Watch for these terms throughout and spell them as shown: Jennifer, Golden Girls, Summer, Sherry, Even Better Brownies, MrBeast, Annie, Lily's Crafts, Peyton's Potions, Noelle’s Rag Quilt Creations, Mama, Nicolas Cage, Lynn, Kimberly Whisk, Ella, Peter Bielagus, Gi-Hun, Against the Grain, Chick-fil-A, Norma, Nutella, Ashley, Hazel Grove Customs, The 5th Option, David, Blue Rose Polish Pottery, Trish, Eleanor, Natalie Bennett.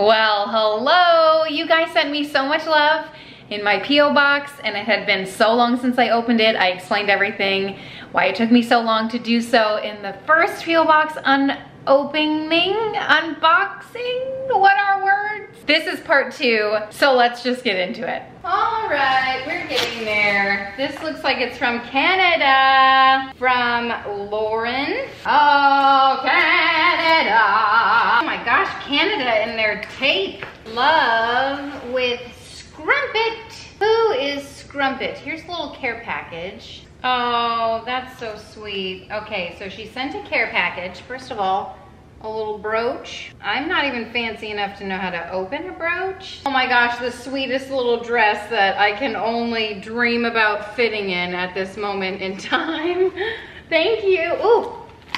Well, hello! You guys sent me so much love in my P.O. box, and it had been so long since I opened it. I explained everything, why it took me so long to do so in the first P.O. box unboxing? What are words? This is part 2, so let's just get into it. All right, we're getting there. This looks like it's from Canada, from Lauren. Oh, Canada. Oh my gosh, Canada in their tape. Love with Scrumpit. Who is Scrumpit? Here's a little care package. Oh, that's so sweet. Okay, so she sent a care package. First of all, a little brooch. I'm not even fancy enough to know how to open a brooch. Oh my gosh, the sweetest little dress that I can only dream about fitting in at this moment in time. Thank you. Ooh,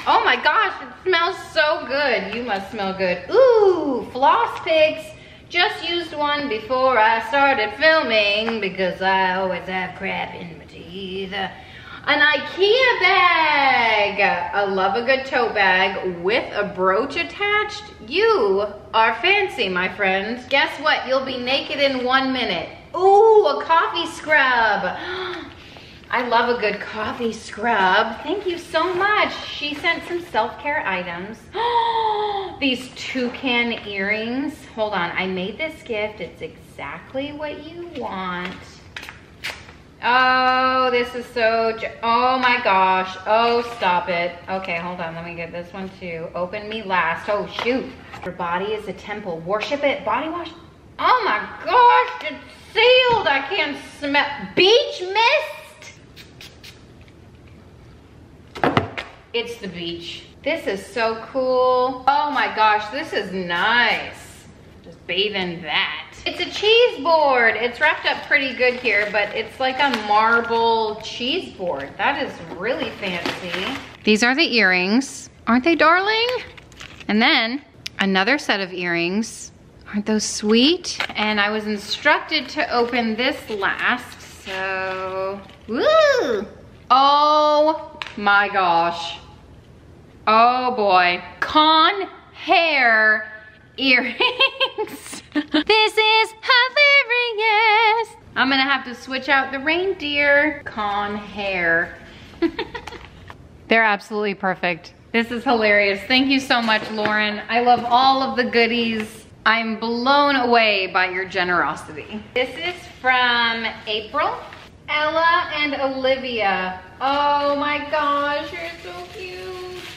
oh my gosh, it smells so good. You must smell good. Ooh, floss picks. Just used one before I started filming because I always have crap in my teeth. An IKEA bag. I love a good tote bag with a brooch attached. You are fancy, my friend. Guess what? You'll be naked in 1 minute. Ooh, a coffee scrub. I love a good coffee scrub. Thank you so much. She sent some self-care items. These toucan earrings. Hold on, I made this gift. It's exactly what you want. Oh, this is so, oh my gosh. Oh, stop it. Okay, hold on, let me get this one too. Open me last, oh shoot. Your body is a temple, worship it, body wash. Oh my gosh, it's sealed, I can't smell. Beach mist? It's the beach. This is so cool. Oh my gosh, this is nice. Just bathe in that. It's a cheese board. It's wrapped up pretty good here, but it's like a marble cheese board. That is really fancy. These are the earrings. Aren't they darling? And then another set of earrings. Aren't those sweet? And I was instructed to open this last, so. Woo! Oh my gosh. Oh boy. Con hair earrings. This is hilarious. I'm gonna have to switch out the reindeer. Con hair. They're absolutely perfect. This is hilarious. Thank you so much, Lauren. I love all of the goodies. I'm blown away by your generosity. This is from April. Ella and Olivia. Oh my gosh, you're so cute.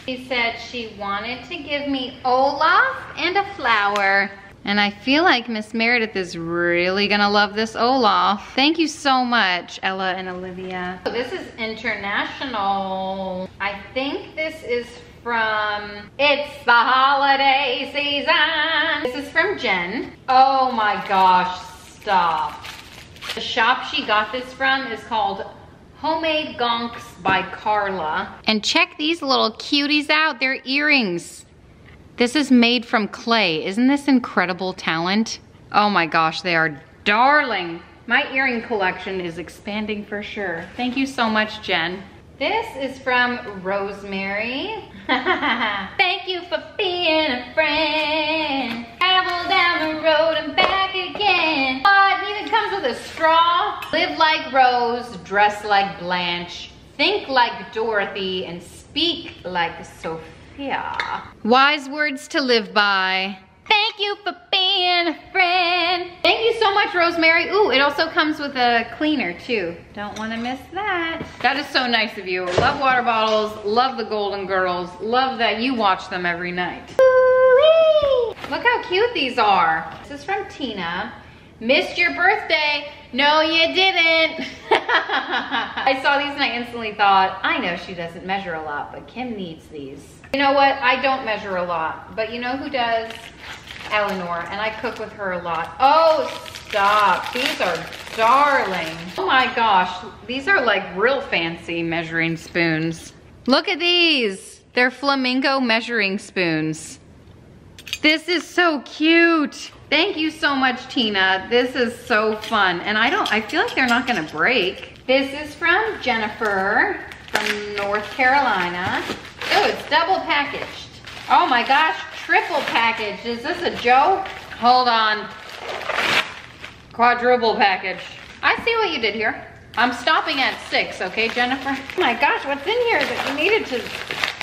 She said she wanted to give me Olaf and a flower. And I feel like Miss Meredith is really gonna love this Olaf. Thank you so much, Ella and Olivia. So this is international. I think this is from, it's the holiday season. This is from Jen. Oh my gosh, stop. The shop she got this from is called Homemade Gonks by Carla. And check these little cuties out, they're earrings. This is made from clay. Isn't this incredible talent? Oh my gosh, they are darling. My earring collection is expanding for sure. Thank you so much, Jen. This is from Rosemary. Thank you for being a friend. Travel down the road and back again. But it even comes with a straw. Live like Rose, dress like Blanche, think like Dorothy, and speak like Sophia. Wise words to live by. Thank you for being a friend. Thank you so much, Rosemary. Ooh, it also comes with a cleaner too. Don't wanna miss that. That is so nice of you. Love water bottles, love the Golden Girls, love that you watch them every night. Ooh-wee. Look how cute these are. This is from Tina. Missed your birthday. No, you didn't. I saw these and I instantly thought, I know she doesn't measure a lot, but Kim needs these. You know what? I don't measure a lot, but you know who does? Eleanor, and I cook with her a lot. Oh, stop. These are darling. Oh my gosh. These are like real fancy measuring spoons. Look at these. They're flamingo measuring spoons. This is so cute. Thank you so much, Tina. This is so fun. And I feel like they're not gonna break. This is from Jennifer from North Carolina. Oh, it's double packaged. Oh my gosh, triple packaged. Is this a joke? Hold on. Quadruple package. I see what you did here. I'm stopping at 6, okay, Jennifer? Oh my gosh, what's in here that you needed to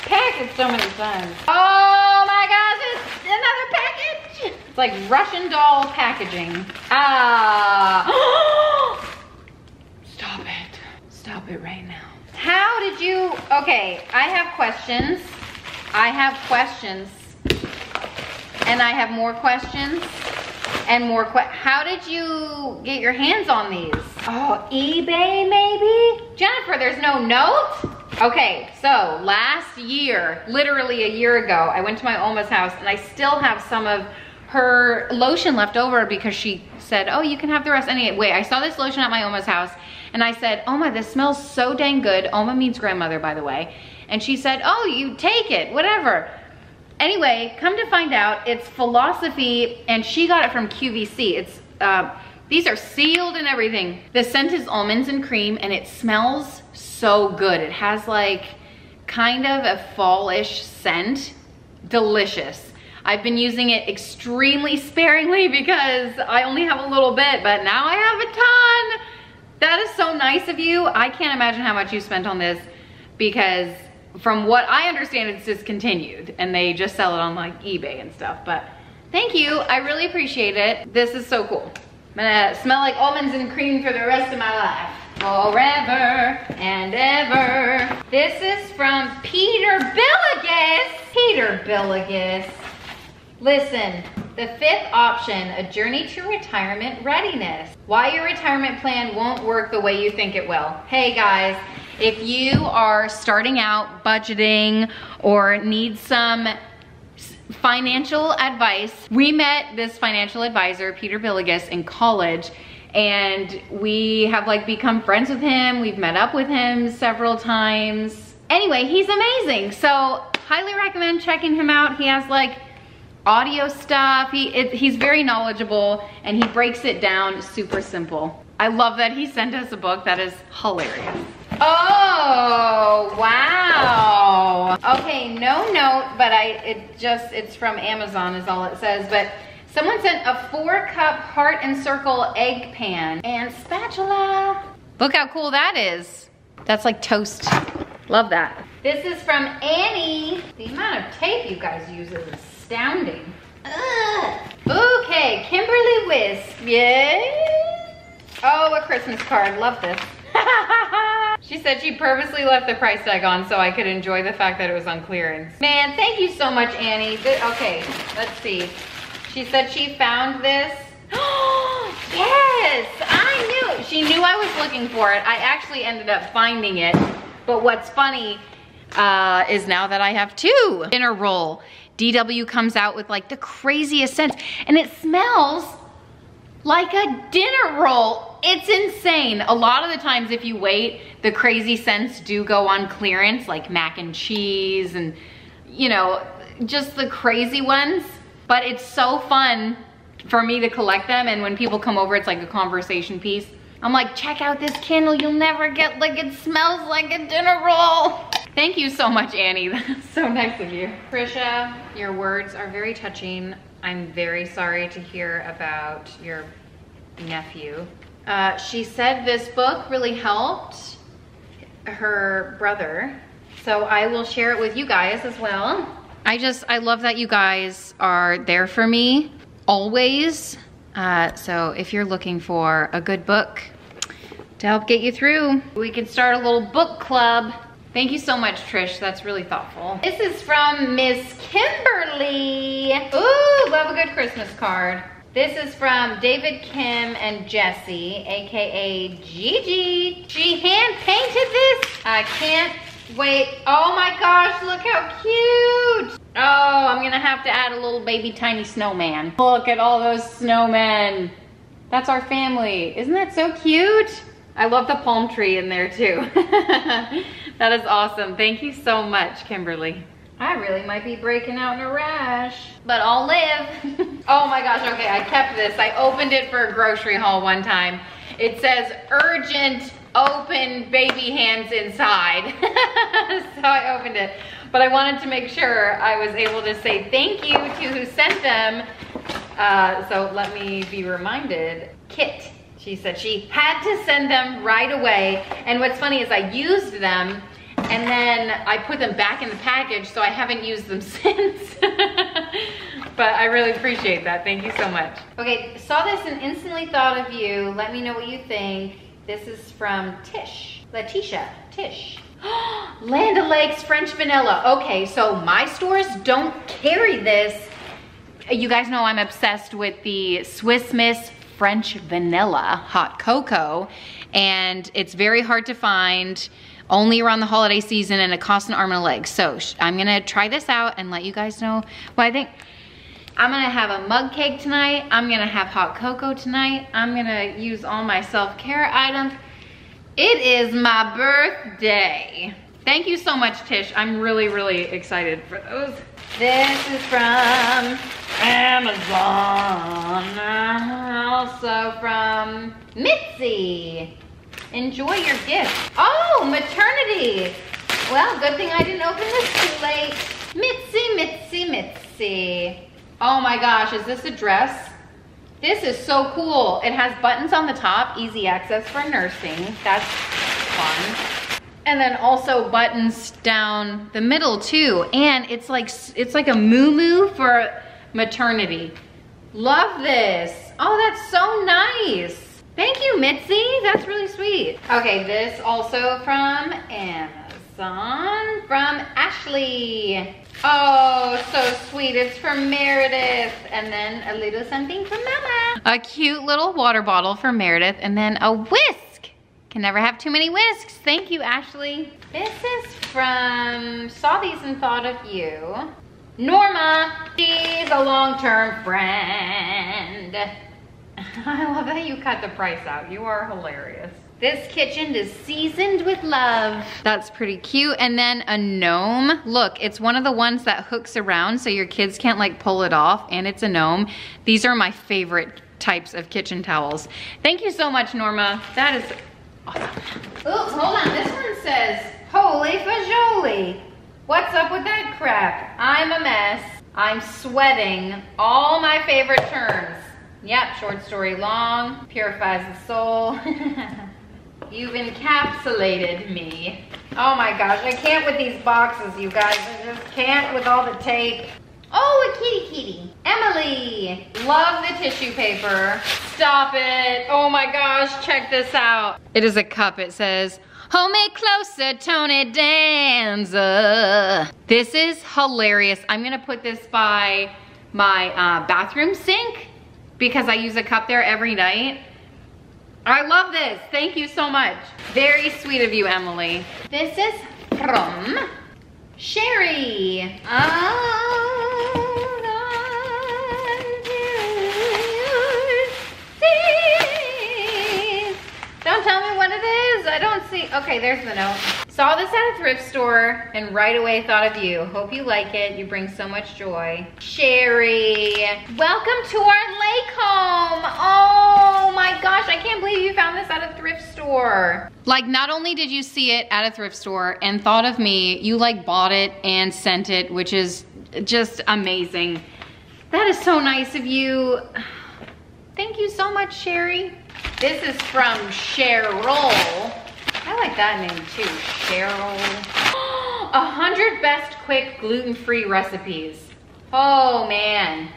pack it so many times? Oh my gosh, it's another package. It's like Russian doll packaging. Stop it. Stop it right now. How did you, okay, I have questions. I have questions. And I have more questions. And more how did you get your hands on these? Oh, eBay maybe? Jennifer, there's no note? Okay, so last year, literally a year ago, I went to my Oma's house and I still have some of her lotion left over because she said, oh, you can have the rest. Anyway, I saw this lotion at my Oma's house and I said, Oma, this smells so dang good. Oma means grandmother, by the way. And she said, oh, you take it, whatever. Anyway, come to find out, it's Philosophy, and she got it from QVC. It's, these are sealed and everything. The scent is almonds and cream, and it smells so good. It has like kind of a fall-ish scent. Delicious. I've been using it extremely sparingly because I only have a little bit, but now I have a ton. That is so nice of you. I can't imagine how much you spent on this because from what I understand, it's discontinued and they just sell it on like eBay and stuff, but thank you. I really appreciate it. This is so cool. I'm gonna smell like almonds and cream for the rest of my life. Forever and ever. This is from Peter Bielagus. Peter Bielagus. Listen, the 5th option, a journey to retirement readiness. Why your retirement plan won't work the way you think it will. Hey guys. If you are starting out budgeting or need some financial advice, we met this financial advisor, Peter Bielagus, in college, and we have like become friends with him. We've met up with him several times. Anyway, he's amazing. So highly recommend checking him out. He has like audio stuff. He's very knowledgeable and he breaks it down super simple. I love that he sent us a book. That is hilarious. Oh, wow. Okay, no note, but it's from Amazon is all it says, but someone sent a 4-cup heart and circle egg pan and spatula. Look how cool that is. That's like toast. Love that. This is from Annie. The amount of tape you guys use is astounding. Ugh. Okay, Kimberly Whisk, yay. Oh, a Christmas card, love this. She said she purposely left the price tag on so I could enjoy the fact that it was on clearance. Man, thank you so much, Annie. Okay, let's see. She said she found this. Yes, I knew. She knew I was looking for it. I actually ended up finding it. But what's funny is now that I have 2 in a roll. DW comes out with like the craziest scents. And it smells like a dinner roll. It's insane. A lot of the times if you wait, the crazy scents do go on clearance, like mac and cheese and, you know, just the crazy ones. But it's so fun for me to collect them. And when people come over, it's like a conversation piece. I'm like, check out this candle you'll never get. Like, it smells like a dinner roll. Thank you so much, Annie. That's so nice of you. Trisha, your words are very touching. I'm very sorry to hear about your nephew. She said this book really helped her brother. So I will share it with you guys as well. I love that you guys are there for me always. So if you're looking for a good book to help get you through, we can start a little book club. Thank you so much, Trish. That's really thoughtful. This is from Miss Kimberly. Ooh, love a good Christmas card. This is from David, Kim, and Jesse, AKA Gigi. She hand painted this. I can't wait. Oh my gosh, look how cute. Oh, I'm gonna have to add a little baby tiny snowman. Look at all those snowmen. That's our family. Isn't that so cute? I love the palm tree in there too. That is awesome. Thank you so much, Kimberly. I really might be breaking out in a rash, but I'll live. Oh my gosh, okay, I kept this. I opened it for a grocery haul one time. It says, urgent, open baby hands inside. So I opened it, but I wanted to make sure I was able to say thank you to who sent them So let me be reminded, Kit, she said she had to send them right away. And what's funny is I used them and then I put them back in the package, so I haven't used them since. But I really appreciate that. Thank you so much. Okay, saw this and instantly thought of you. Let me know what you think. This is from Tish. Letitia, Tish. Land O'Lakes French Vanilla. Okay, so my stores don't carry this. You guys know I'm obsessed with the Swiss Miss French Vanilla Hot Cocoa, and it's very hard to find, only around the holiday season, and it costs an arm and a leg. So I'm gonna try this out and let you guys know what I think. I'm gonna have a mug cake tonight. I'm gonna have hot cocoa tonight. I'm gonna use all my self-care items. It is my birthday. Thank you so much, Tish. I'm really, really excited for those. This is from Amazon. Also from Mitzi. Enjoy your gift. Oh, maternity. Well, good thing I didn't open this too late. Mitzi, Mitzi, Mitzi. Oh my gosh, is this a dress? This is so cool. It has buttons on the top, easy access for nursing. That's fun. And then also buttons down the middle too. And it's like a muumuu for maternity. Love this. Oh, that's so nice. Thank you, Mitzi. That's really sweet. Okay, this also from Amazon, from Ashley. Oh, so sweet. It's from Meredith. And then a little something from Mama. A cute little water bottle for Meredith. And then a whisk. Can never have too many whisks. Thank you, Ashley. This is from Saw These and Thought of You. Norma. She's a long-term friend. I love that you cut the price out. You are hilarious. This kitchen is seasoned with love. That's pretty cute. And then a gnome. Look, it's one of the ones that hooks around so your kids can't like pull it off, and it's a gnome. These are my favorite types of kitchen towels. Thank you so much, Norma. That is awesome. Oops, hold on. This one says, holy fajoli. What's up with that crap? I'm a mess. I'm sweating. All my favorite terms. Yep, short story long. Purifies the soul. You've encapsulated me. Oh my gosh, I can't with these boxes, you guys. I just can't with all the tape. Oh, a kitty kitty. Emily, love the tissue paper. Stop it. Oh my gosh, check this out. It is a cup. It says, hold me closer, Tony Danza. This is hilarious. I'm gonna put this by my bathroom sink because I use a cup there every night. I love this. Thank you so much. Very sweet of you, Emily. This is from Sherry. Don't tell me what it is. I don't see. Okay, there's the note. Saw this at a thrift store and right away thought of you. Hope you like it. You bring so much joy. Sherry. Welcome to our lake home. Oh my gosh, I can't believe you found this at a thrift store. Like, not only did you see it at a thrift store and thought of me, you like bought it and sent it, which is just amazing. That is so nice of you. Thank you so much, Sherry. This is from Cheryl. I like that name too, Cheryl. 100 best quick gluten-free recipes. Oh man,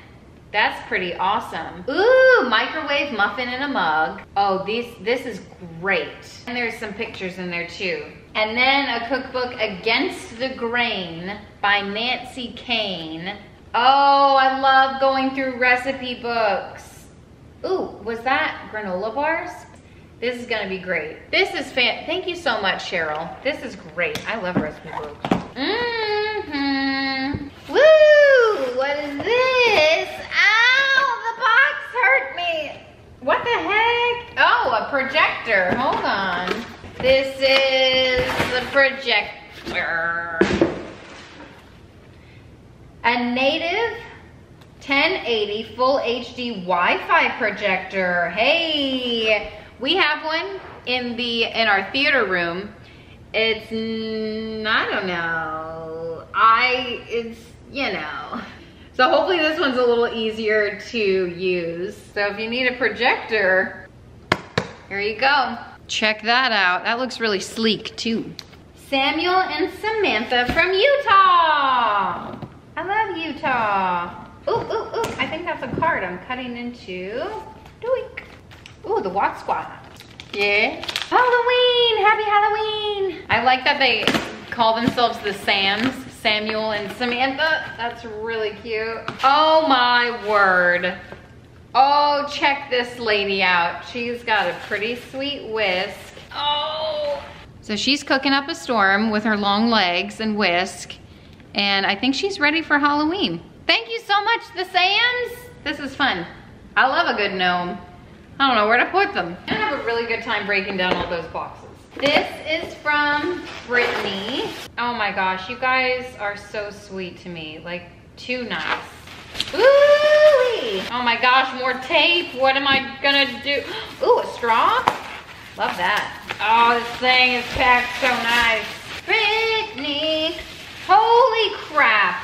that's pretty awesome. Ooh, microwave muffin in a mug. Oh, this is great. And there's some pictures in there too. And then a cookbook, Against the Grain by Nancy Kane. Oh, I love going through recipe books. Ooh, was that granola bars? This is gonna be great. This is fan. Thank you so much, Cheryl. This is great. I love recipe books. Mm-hmm. Woo! What is this? Ow! The box hurt me. What the heck? Oh, a projector. Hold on. This is the projector. A native 1080 full HD Wi-Fi projector. Hey. We have one in our theater room. It's, I don't know. It's, you know. So hopefully this one's a little easier to use. So if you need a projector, here you go. Check that out. That looks really sleek too. Samuel and Samantha from Utah. I love Utah. Ooh, ooh, ooh, I think that's a card I'm cutting into. Doink. Ooh, the Watt Squad. Yeah. Halloween, happy Halloween. I like that they call themselves the Sams, Samuel and Samantha. That's really cute. Oh my word. Oh, check this lady out. She's got a pretty sweet whisk. Oh. So she's cooking up a storm with her long legs and whisk. And I think she's ready for Halloween. Thank you so much, the Sams. This is fun. I love a good gnome. I don't know where to put them. I have a really good time breaking down all those boxes. This is from Brittany. Oh my gosh, you guys are so sweet to me. Like, too nice. Ooh-wee. Oh my gosh, more tape. What am I gonna do? Ooh, a straw? Love that. Oh, this thing is packed so nice. Brittany, holy crap.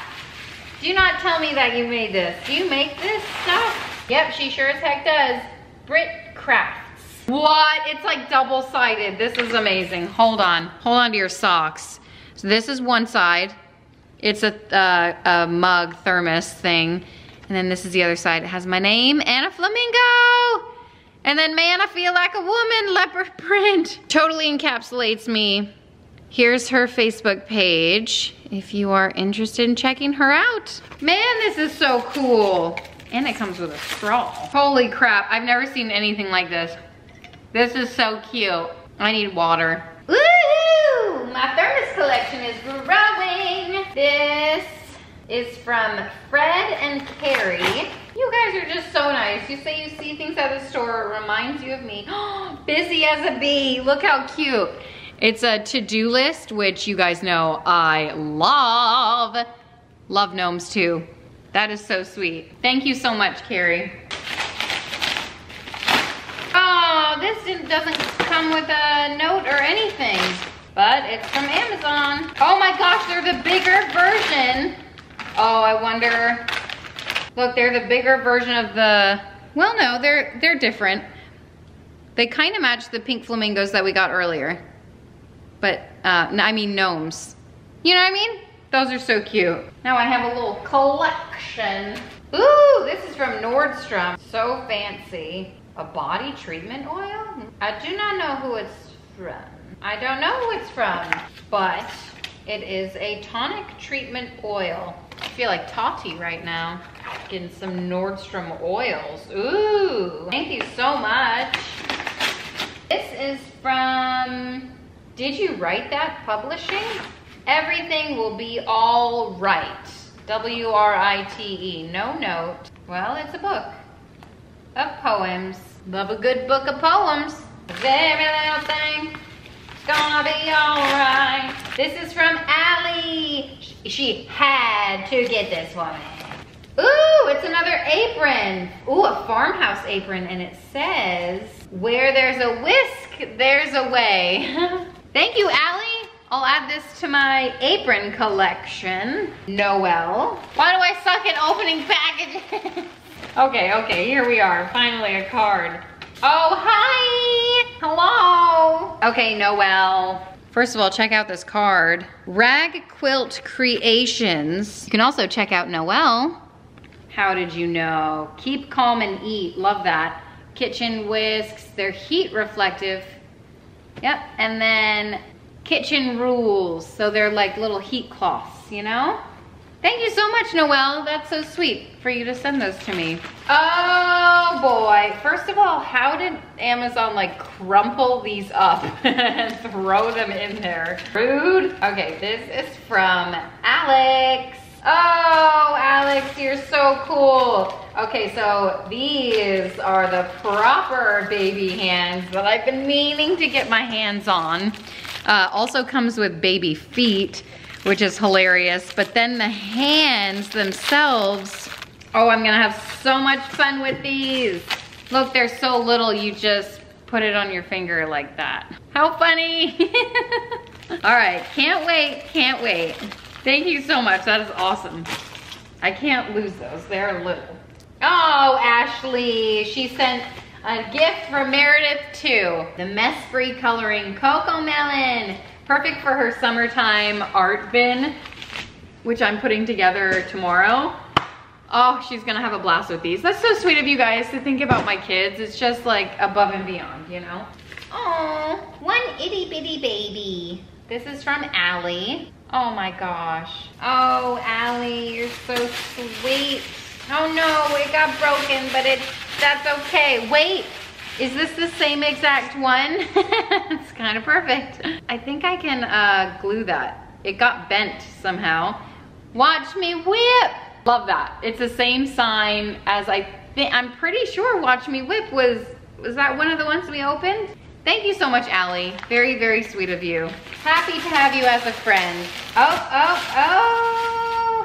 Do not tell me that you made this. Do you make this stuff? Yep, she sure as heck does. Brit Crafts. What? It's like double-sided. This is amazing. Hold on. Hold on to your socks. So this is one side. It's a mug thermos thing. And then this is the other side. It has my name and a flamingo. And then, man, I feel like a woman, leopard print. Totally encapsulates me. Here's her Facebook page if you are interested in checking her out. Man, this is so cool. And it comes with a straw. Holy crap, I've never seen anything like this. This is so cute. I need water. Woohoo! My thermos collection is growing. This is from Fred and Carrie. You guys are just so nice. You say you see things at the store, it reminds you of me. Busy as a bee, look how cute. It's a to-do list, which you guys know I love. Love gnomes too. That is so sweet. Thank you so much, Carrie. Oh, this doesn't come with a note or anything, but it's from Amazon. Oh my gosh, they're the bigger version. Oh, I wonder. Look, they're the bigger version of the, well, no, they're different. They kind of match the pink flamingos that we got earlier, but I mean gnomes. You know what I mean? Those are so cute. Now I have a little collection. Ooh, this is from Nordstrom. So fancy. A body treatment oil? I do not know who it's from. I don't know who it's from, but it is a tonic treatment oil. I feel like Tati right now. Getting some Nordstrom oils. Ooh, thank you so much. This is from Did You Write That Publishing? Everything will be all right. W-R-I-T-E, no note. Well, it's a book of poems. Love a good book of poems. Every little thing, it's gonna be all right. This is from Allie. She had to get this one. Ooh, it's another apron. Ooh, a farmhouse apron, and it says, where there's a whisk, there's a way. Thank you, Allie. I'll add this to my apron collection. Noel. Why do I suck at opening packages? Okay, here we are. Finally a card. Oh, hi! Hello! Okay, Noel. First of all, check out this card. Rag Quilt Creations. You can also check out Noel. How did you know? Keep calm and eat. Love that. Kitchen whisks. They're heat reflective. Yep, and then kitchen rules, so they're like little heat cloths, you know? Thank you so much, Noelle. That's so sweet for you to send those to me. Oh boy, first of all, how did Amazon like crumple these up and throw them in there? Rude. Okay, this is from Alex. Oh, Alex, you're so cool. Okay, so these are the proper baby hands that I've been meaning to get my hands on. Also comes with baby feet, which is hilarious. But then the hands themselves, oh, I'm gonna have so much fun with these. Look, they're so little, you just put it on your finger like that. How funny. All right, can't wait, can't wait. Thank you so much, that is awesome. I can't lose those, they're little. Oh, Ashley, she sent a gift from Meredith too. The mess-free coloring cocoa melon. Perfect for her summertime art bin, which I'm putting together tomorrow. Oh, she's gonna have a blast with these. That's so sweet of you guys to think about my kids. It's just like above and beyond, you know? Oh, one itty bitty baby. This is from Allie. Oh my gosh. Oh, Allie, you're so sweet. Oh no, it got broken, but that's okay. Wait, is this the same exact one? It's kind of perfect. I think I can glue that. It got bent somehow. Watch me whip. Love that. It's the same sign as I'm pretty sure Watch Me Whip was that one of the ones we opened? Thank you so much, Allie. Very, very sweet of you. Happy to have you as a friend. Oh, oh,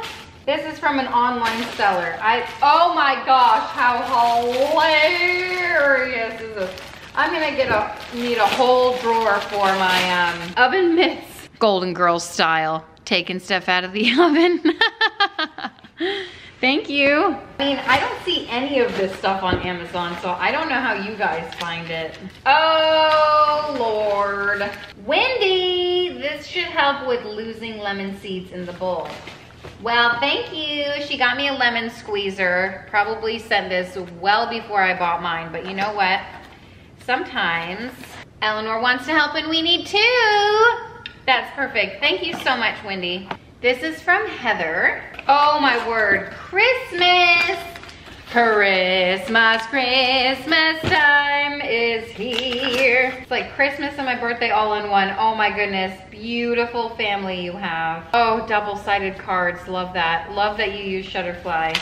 oh. This is from an online seller. Oh my gosh, how hilarious is this? I'm gonna need a whole drawer for my oven mitts. Golden Girls style, taking stuff out of the oven. Thank you. I mean, I don't see any of this stuff on Amazon, so I don't know how you guys find it. Oh Lord. Wendy, this should help with losing lemon seeds in the bowl. Well, thank you. She got me a lemon squeezer. Probably sent this well before I bought mine, but you know what? Sometimes Eleanor wants to help and we need two. That's perfect. Thank you so much, Wendy. This is from Heather. Oh my word, Christmas. Christmas, Christmas time is here. It's like Christmas and my birthday all in one. Oh my goodness, beautiful family you have. Oh, double-sided cards, love that. Love that you use Shutterfly.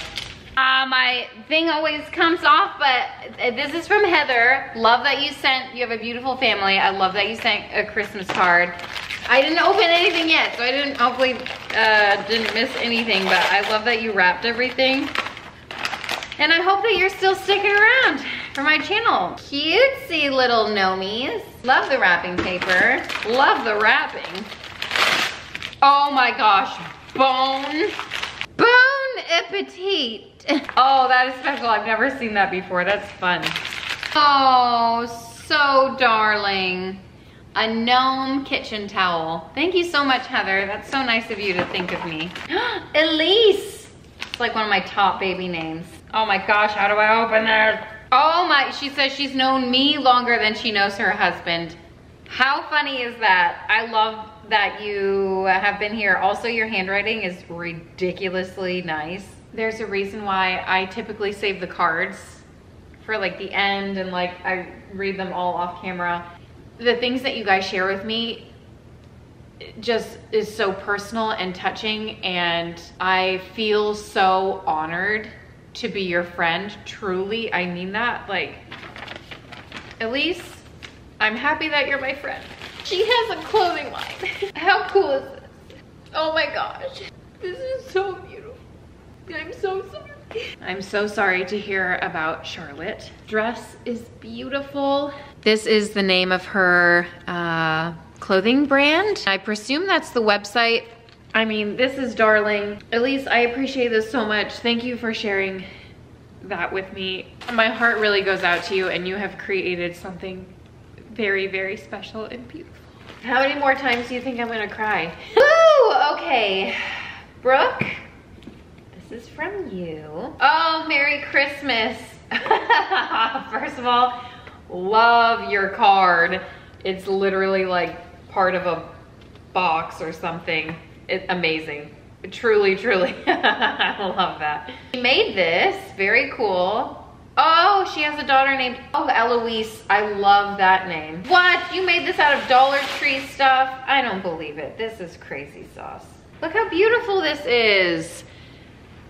My thing always comes off, but this is from Heather. Love that you have a beautiful family. I love that you sent a Christmas card. I didn't open anything yet, so I hopefully didn't miss anything, but I love that you wrapped everything. And I hope that you're still sticking around for my channel. Cutesy little gnomies. Love the wrapping paper. Love the wrapping. Oh my gosh. Bone. Bon appetit. Oh, that is special. I've never seen that before. That's fun. Oh, so darling. A gnome kitchen towel. Thank you so much, Heather. That's so nice of you to think of me. Elise. It's like one of my top baby names. Oh my gosh, how do I open this? Oh my, she says she's known me longer than she knows her husband. How funny is that? I love that you have been here. Also, your handwriting is ridiculously nice. There's a reason why I typically save the cards for like the end and like I read them all off camera. The things that you guys share with me just is so personal and touching, and I feel so honored to be your friend. Truly, I mean that. Like, Elise, I'm happy that you're my friend. She has a clothing line. How cool is this? Oh my gosh, this is so beautiful. I'm so sorry. I'm so sorry to hear about Charlotte. Dress is beautiful. This is the name of her clothing brand. I presume that's the website. I mean, this is darling. Elise, I appreciate this so much. Thank you for sharing that with me. My heart really goes out to you, and you have created something very, very special and beautiful. How many more times do you think I'm gonna cry? Woo! Okay. Brooke, this is from you. Oh, Merry Christmas. First of all, love your card. It's literally like part of a box or something. It's amazing. Truly, truly. I love that. She made this. Very cool. Oh, she has a daughter named Eloise. I love that name. What? You made this out of Dollar Tree stuff? I don't believe it. This is crazy sauce. Look how beautiful this is.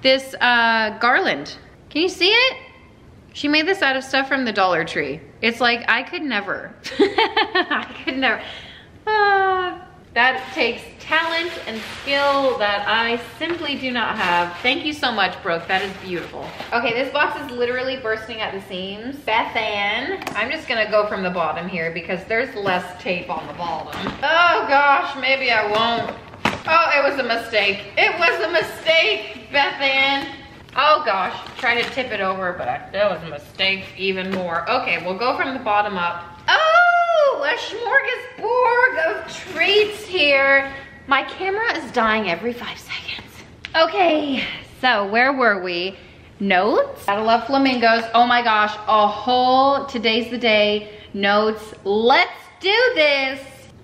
This garland. Can you see it? She made this out of stuff from the Dollar Tree. It's like, I could never. I could never. That takes talent and skill that I simply do not have. Thank you so much, Brooke. That is beautiful. Okay, this box is literally bursting at the seams. Beth Ann. I'm just gonna go from the bottom here because there's less tape on the bottom. Oh gosh, maybe I won't. Oh, it was a mistake. It was a mistake, Beth Ann. gosh, trying to tip it over, but that was a mistake even more. Okay, we'll go from the bottom up. Oh, a smorgasbord of treats here. My camera is dying every 5 seconds. Okay, so where were we? Notes. Gotta love flamingos. Oh my gosh, a whole today's the day notes. Let's do this.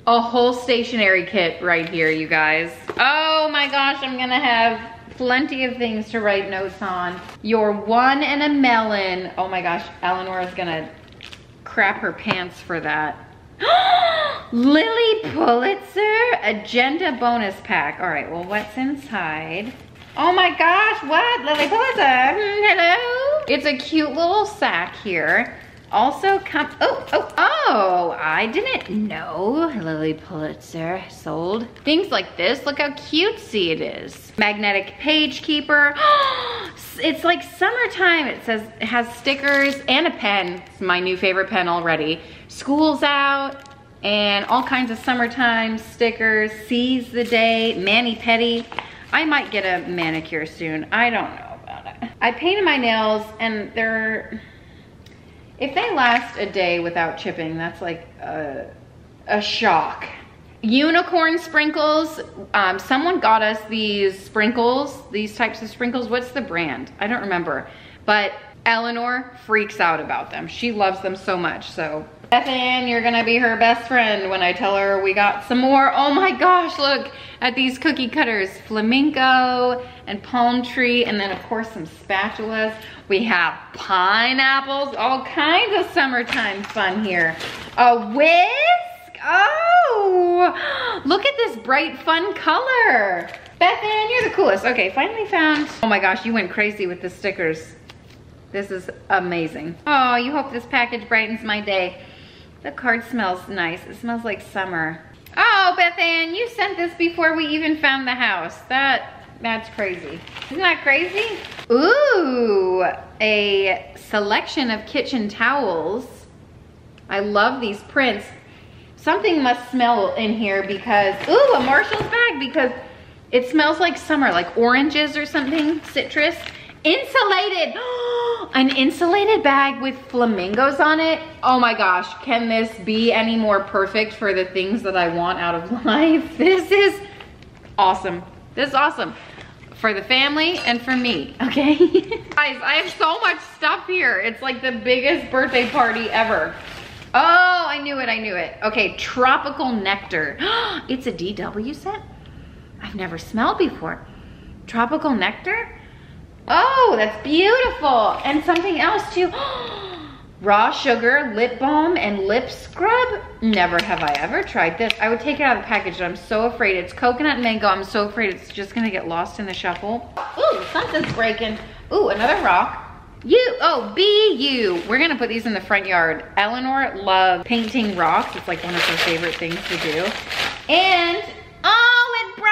A whole stationery kit right here, you guys. Oh my gosh, I'm gonna have plenty of things to write notes on. Your one and a melon. Oh my gosh, Eleanor is gonna crap her pants for that. Lily Pulitzer agenda bonus pack. All right, well, what's inside? Oh my gosh, what? Lily Pulitzer, hello? It's a cute little sack here. Also come, oh, I didn't know Lily Pulitzer sold things like this. Look how cutesy it is. Magnetic page keeper. It's like summertime. It says, it has stickers and a pen. It's my new favorite pen already. School's out and all kinds of summertime stickers. Seize the day, mani-pedi. I might get a manicure soon. I don't know about it. I painted my nails and they're, if they last a day without chipping, that's like a shock. Unicorn sprinkles. Someone got us these sprinkles, these types of sprinkles. What's the brand? I don't remember. But Eleanor freaks out about them. She loves them so much. So, Bethan, you're gonna be her best friend when I tell her we got some more. Oh my gosh, look at these cookie cutters. Flamingo and palm tree, and then of course some spatulas. We have pineapples, all kinds of summertime fun here. A whisk, oh, look at this bright fun color. Bethan, you're the coolest. Okay, finally found, oh my gosh, you went crazy with the stickers. This is amazing. Oh, you hope this package brightens my day. The card smells nice. It smells like summer. Oh, Bethan, you sent this before we even found the house. That's crazy. Isn't that crazy? Ooh, a selection of kitchen towels. I love these prints. Something must smell in here because, ooh, a Marshall's bag, because it smells like summer, like oranges or something, citrus. Insulated, an insulated bag with flamingos on it. Oh my gosh, can this be any more perfect for the things that I want out of life? This is awesome. This is awesome for the family and for me, okay? Guys, I have so much stuff here. It's like the biggest birthday party ever. Oh, I knew it, I knew it. Okay, tropical nectar. It's a DW scent? I've never smelled before. Tropical nectar? Oh, that's beautiful. And something else too. Raw sugar, lip balm, and lip scrub. Never have I ever tried this. I would take it out of the package. I'm so afraid. It's coconut mango. I'm so afraid it's just gonna get lost in the shuffle. Ooh, something's breaking. Ooh, another rock. We're gonna put these in the front yard. Eleanor loves painting rocks. It's like one of her favorite things to do. And, oh, it broke.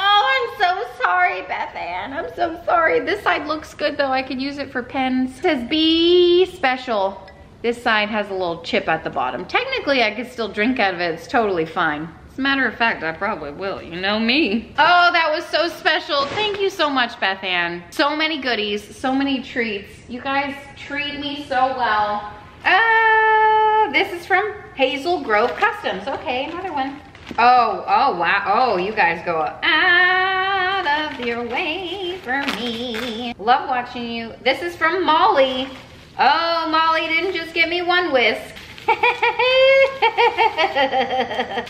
Oh, I'm so sorry, Bethan. I'm so sorry. This side looks good though. I could use it for pens. It says be special. This side has a little chip at the bottom. Technically, I could still drink out of it. It's totally fine. As a matter of fact, I probably will. You know me. Oh, that was so special. Thank you so much, Bethan. So many goodies, so many treats. You guys treat me so well. This is from Hazel Grove Customs. Okay, another one. Oh, wow. Oh, you guys go out of your way for me. Love watching you. This is from Molly. Oh, Molly didn't just give me one whisk.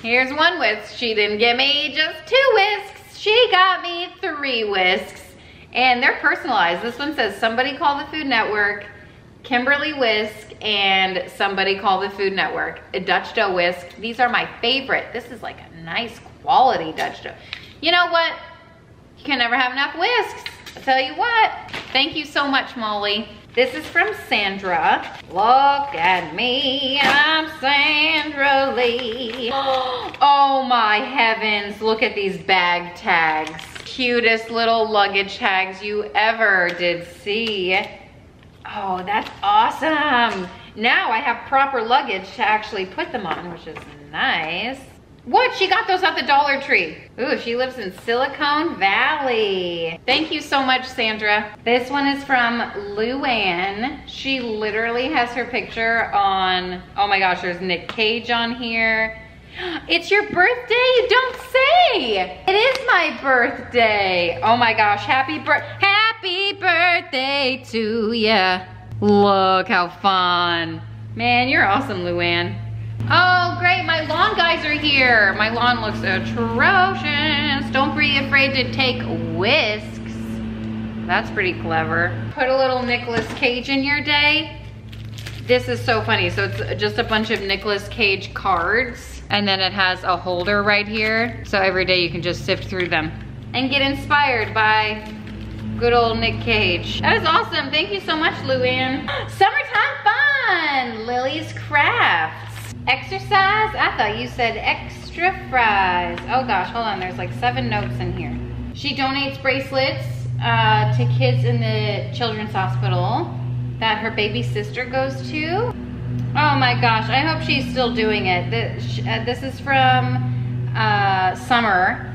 Here's one whisk. She didn't give me just two whisks. She got me three whisks. And they're personalized. This one says, somebody call the Food Network. Kimberly Whisk and somebody call the Food Network. A Dutch dough whisk. These are my favorite. This is like a nice quality Dutch dough. You know what? You can never have enough whisks. I'll tell you what. Thank you so much, Molly. This is from Sandra. Look at me, I'm Sandra Lee. Oh my heavens, look at these bag tags. Cutest little luggage tags you ever did see. Oh, that's awesome. Now I have proper luggage to actually put them on, which is nice. What? She got those at the Dollar Tree. Ooh, she lives in Silicon Valley. Thank you so much, Sandra. This one is from Luann. She literally has her picture on, oh my gosh, there's Nick Cage on here. It's your birthday, you don't say. It is my birthday. Oh my gosh, happy birthday to ya. Look how fun. Man, you're awesome, Luann. Oh great, my lawn guys are here. My lawn looks atrocious. Don't be afraid to take whisks. That's pretty clever. Put a little Nicolas Cage in your day. This is so funny. So it's just a bunch of Nicolas Cage cards, and then it has a holder right here. So every day you can just sift through them and get inspired by good old Nick Cage. That is awesome. Thank you so much, Luann. Summertime fun, Lily's Craft. Exercise? I thought you said extra fries. Oh gosh, hold on, there's like 7 notes in here. She donates bracelets to kids in the children's hospital that her baby sister goes to. Oh my gosh, I hope she's still doing it. This is from Summer,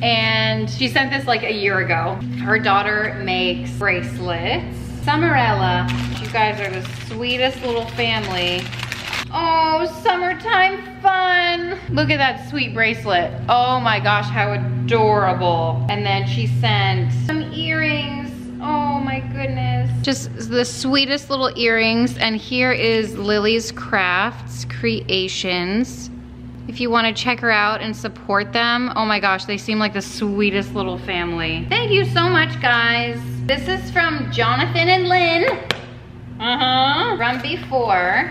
and she sent this like a year ago. Her daughter makes bracelets. Summerella, you guys are the sweetest little family. Oh, summertime fun. Look at that sweet bracelet. Oh my gosh, how adorable. And then she sent some earrings. Oh my goodness. Just the sweetest little earrings. And here is Lily's Crafts Creations. If you want to check her out and support them. Oh my gosh, they seem like the sweetest little family. Thank you so much, guys. This is from Jonathan and Lynn. From before.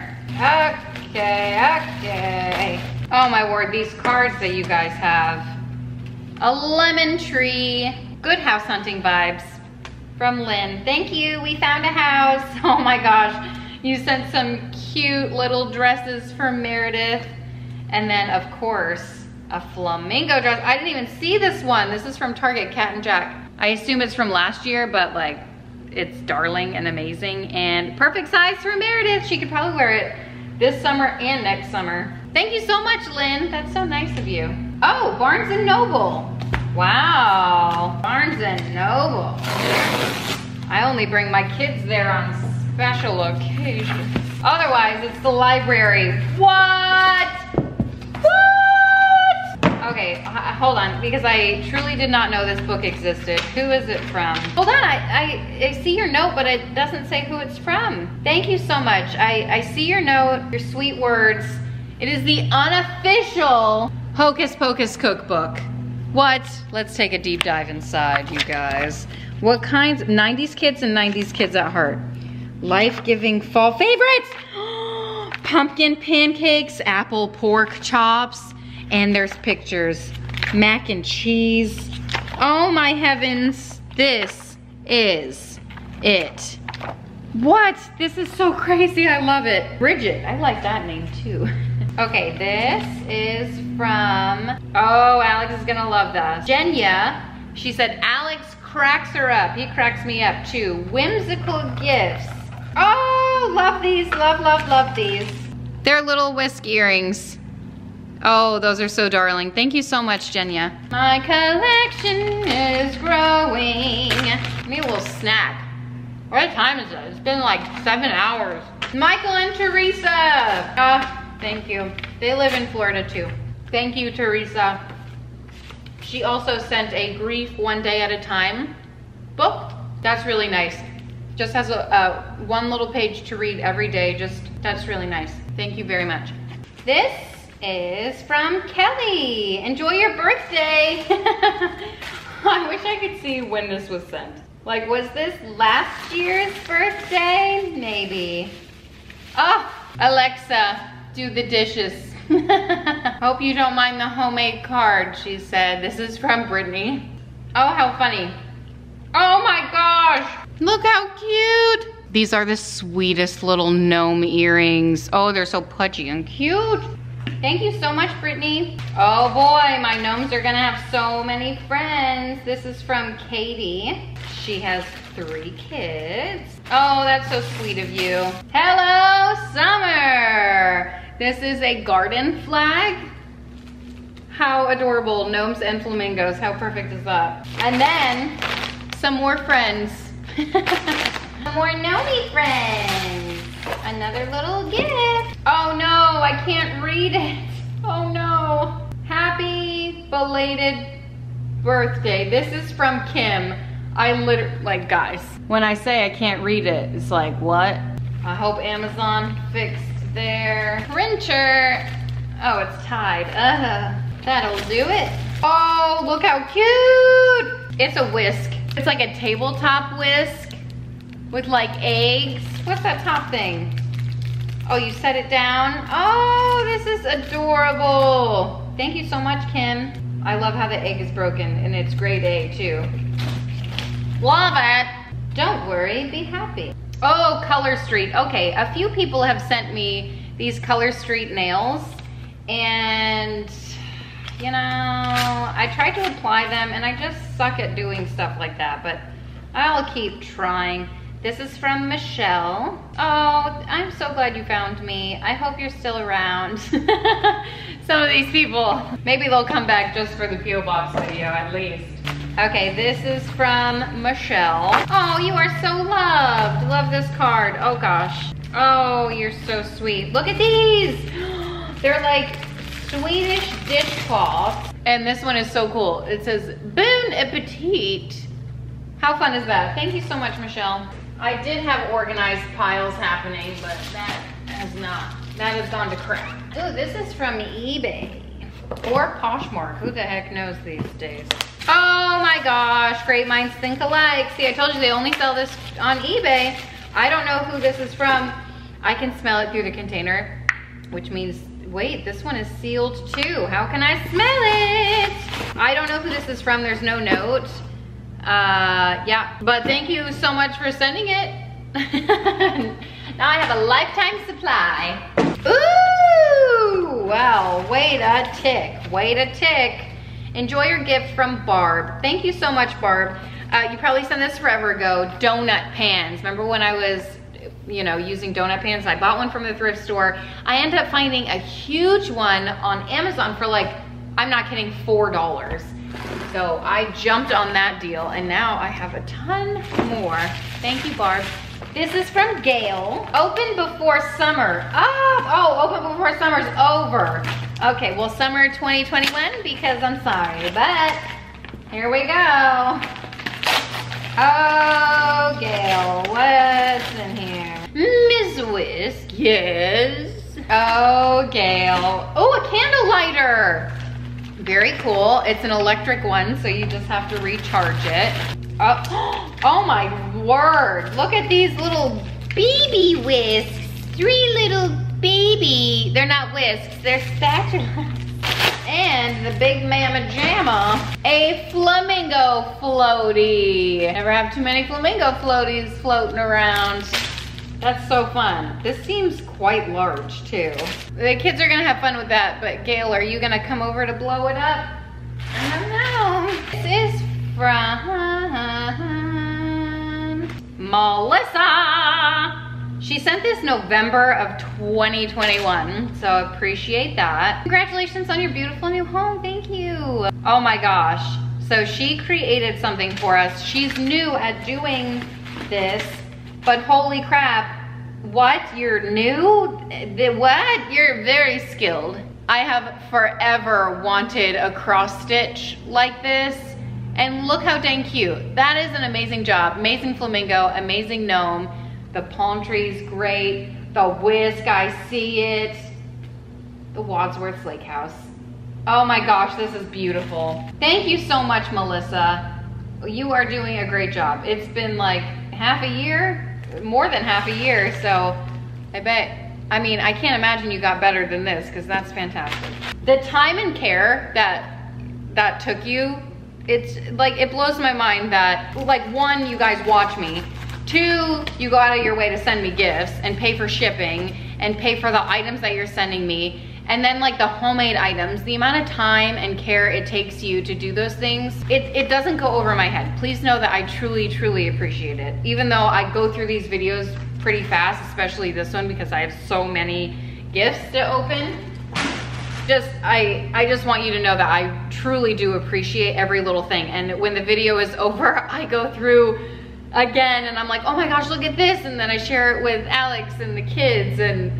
Okay. Oh my word, these cards that you guys have. A lemon tree. Good house hunting vibes from Lynn. Thank you, we found a house. Oh my gosh, you sent some cute little dresses for Meredith. And then of course, a flamingo dress. I didn't even see this one. This is from Target, Cat and Jack. I assume it's from last year, but like, it's darling and amazing and perfect size for Meredith. She could probably wear it this summer and next summer. Thank you so much, Lynn. That's so nice of you. Oh, Barnes & Noble. Wow, Barnes & Noble. I only bring my kids there on special occasions. Otherwise, it's the library. What? Okay, hold on, because I truly did not know this book existed. Who is it from? Hold on, I see your note, but it doesn't say who it's from. Thank you so much. I see your note, your sweet words. It is the unofficial Hocus Pocus cookbook. What? Let's take a deep dive inside, you guys. What kinds? 90s kids and 90s kids at heart. Life-giving fall favorites. Pumpkin pancakes, apple pork chops, and there's pictures. Mac and cheese. Oh my heavens, this is it. What? This is so crazy, I love it. Bridget, I like that name too. Okay, this is from, oh, Alex is gonna love this. Jenya, she said, Alex cracks her up. He cracks me up too. Whimsical gifts. Oh, love these, love these. They're little whisk earrings. Oh, those are so darling. Thank you so much, Jenya. My collection is growing. Give me a little snack. What time is it? It's been like 7 hours. Michael and Teresa. Thank you. They live in Florida too. Thank you, Teresa. She also sent a Grief One Day at a Time book. That's really nice. Just has a one little page to read every day. Just, that's really nice. Thank you very much. This is from Kelly. Enjoy your birthday. I wish I could see when this was sent. Like, was this last year's birthday? Maybe. Oh, Alexa, do the dishes. Hope you don't mind the homemade card, she said. This is from Brittany. Oh, how funny. Oh my gosh, look how cute. These are the sweetest little gnome earrings. Oh, they're so pudgy and cute. Thank you so much, Brittany. Oh boy, my gnomes are gonna have so many friends. This is from Katie. She has 3 kids. Oh, that's so sweet of you. Hello, Summer. This is a garden flag. How adorable, gnomes and flamingos. How perfect is that? And then some more friends. Some more gnomey friends. Another little gift. Oh no, I can't read it. Oh no. Happy belated birthday. This is from Kim. I literally, like, guys. When I say I can't read it, it's like, what? I hope Amazon fixed their printer. Oh, it's tied. That'll do it. Oh, look how cute. It's a whisk. It's like a tabletop whisk with like eggs. What's that top thing? Oh, you set it down. Oh, this is adorable. Thank you so much, Kim. I love how the egg is broken, and it's grade A too. Love it. Don't worry, be happy. Oh, Color Street. Okay, a few people have sent me these Color Street nails, and you know, I tried to apply them and I just suck at doing stuff like that, but I'll keep trying. This is from Michelle. Oh, I'm so glad you found me. I hope you're still around. Some of these people, maybe they'll come back just for the P.O. Box video at least. Okay, this is from Michelle. Oh, you are so loved. Love this card. Oh gosh. Oh, you're so sweet. Look at these. They're like Swedish dishcloths. And this one is so cool. It says, bon appetit. How fun is that? Thank you so much, Michelle. I did have organized piles happening, but that has not. That has gone to crap. Oh, this is from eBay. Or Poshmark, who the heck knows these days? Oh my gosh, great minds think alike. See, I told you they only sell this on eBay. I don't know who this is from. I can smell it through the container, which means, wait, this one is sealed too. How can I smell it? I don't know who this is from, there's no note. Yeah, but thank you so much for sending it. Now I have a lifetime supply. Ooh, wow, wait a tick, wait a tick. Enjoy your gift from Barb. Thank you so much, Barb. You probably sent this forever ago, donut pans. Remember when I was, you know, using donut pans? I bought one from the thrift store. I ended up finding a huge one on Amazon for like, I'm not kidding, $4. So I jumped on that deal and now I have a ton more. Thank you, Barb. This is from Gail. Open before summer. Oh, open before summer's over. Okay, well, summer 2021, because I'm sorry, but here we go. Oh, Gail, what's in here? Ms. Whisk, yes. Oh, Gail. Oh, a candle lighter. Very cool. It's an electric one, so you just have to recharge it. Oh my word, look at these little baby whisks. Three little baby, they're not whisks, they're spatulas. And the big mama jamma, a flamingo floaty. Never have too many flamingo floaties floating around. That's so fun. This seems quite large too. The kids are gonna have fun with that, but Gail, are you gonna come over to blow it up? I don't know. This is from Melissa. She sent this November of 2021, so appreciate that. Congratulations on your beautiful new home, thank you. Oh my gosh, so she created something for us. She's new at doing this, but holy crap, what, you're new? What, you're very skilled. I have forever wanted a cross stitch like this. And look how dang cute. That is an amazing job. Amazing flamingo, amazing gnome. The palm tree's great. The whisk, I see it. The Wadsworth's Lake House. Oh my gosh, this is beautiful. Thank you so much, Melissa. You are doing a great job. It's been like half a year, more than half a year, so I bet, I mean, I can't imagine you got better than this, because that's fantastic. The time and care that took you, it's like, it blows my mind that, like, one, you guys watch me. Two, you go out of your way to send me gifts and pay for shipping and pay for the items that you're sending me. And then like the homemade items, the amount of time and care it takes you to do those things, it doesn't go over my head. Please know that I truly, truly appreciate it. Even though I go through these videos pretty fast, especially this one because I have so many gifts to open. I just want you to know that I truly do appreciate every little thing. And when the video is over, I go through again and I'm like, oh my gosh, look at this. And then I share it with Alex and the kids, and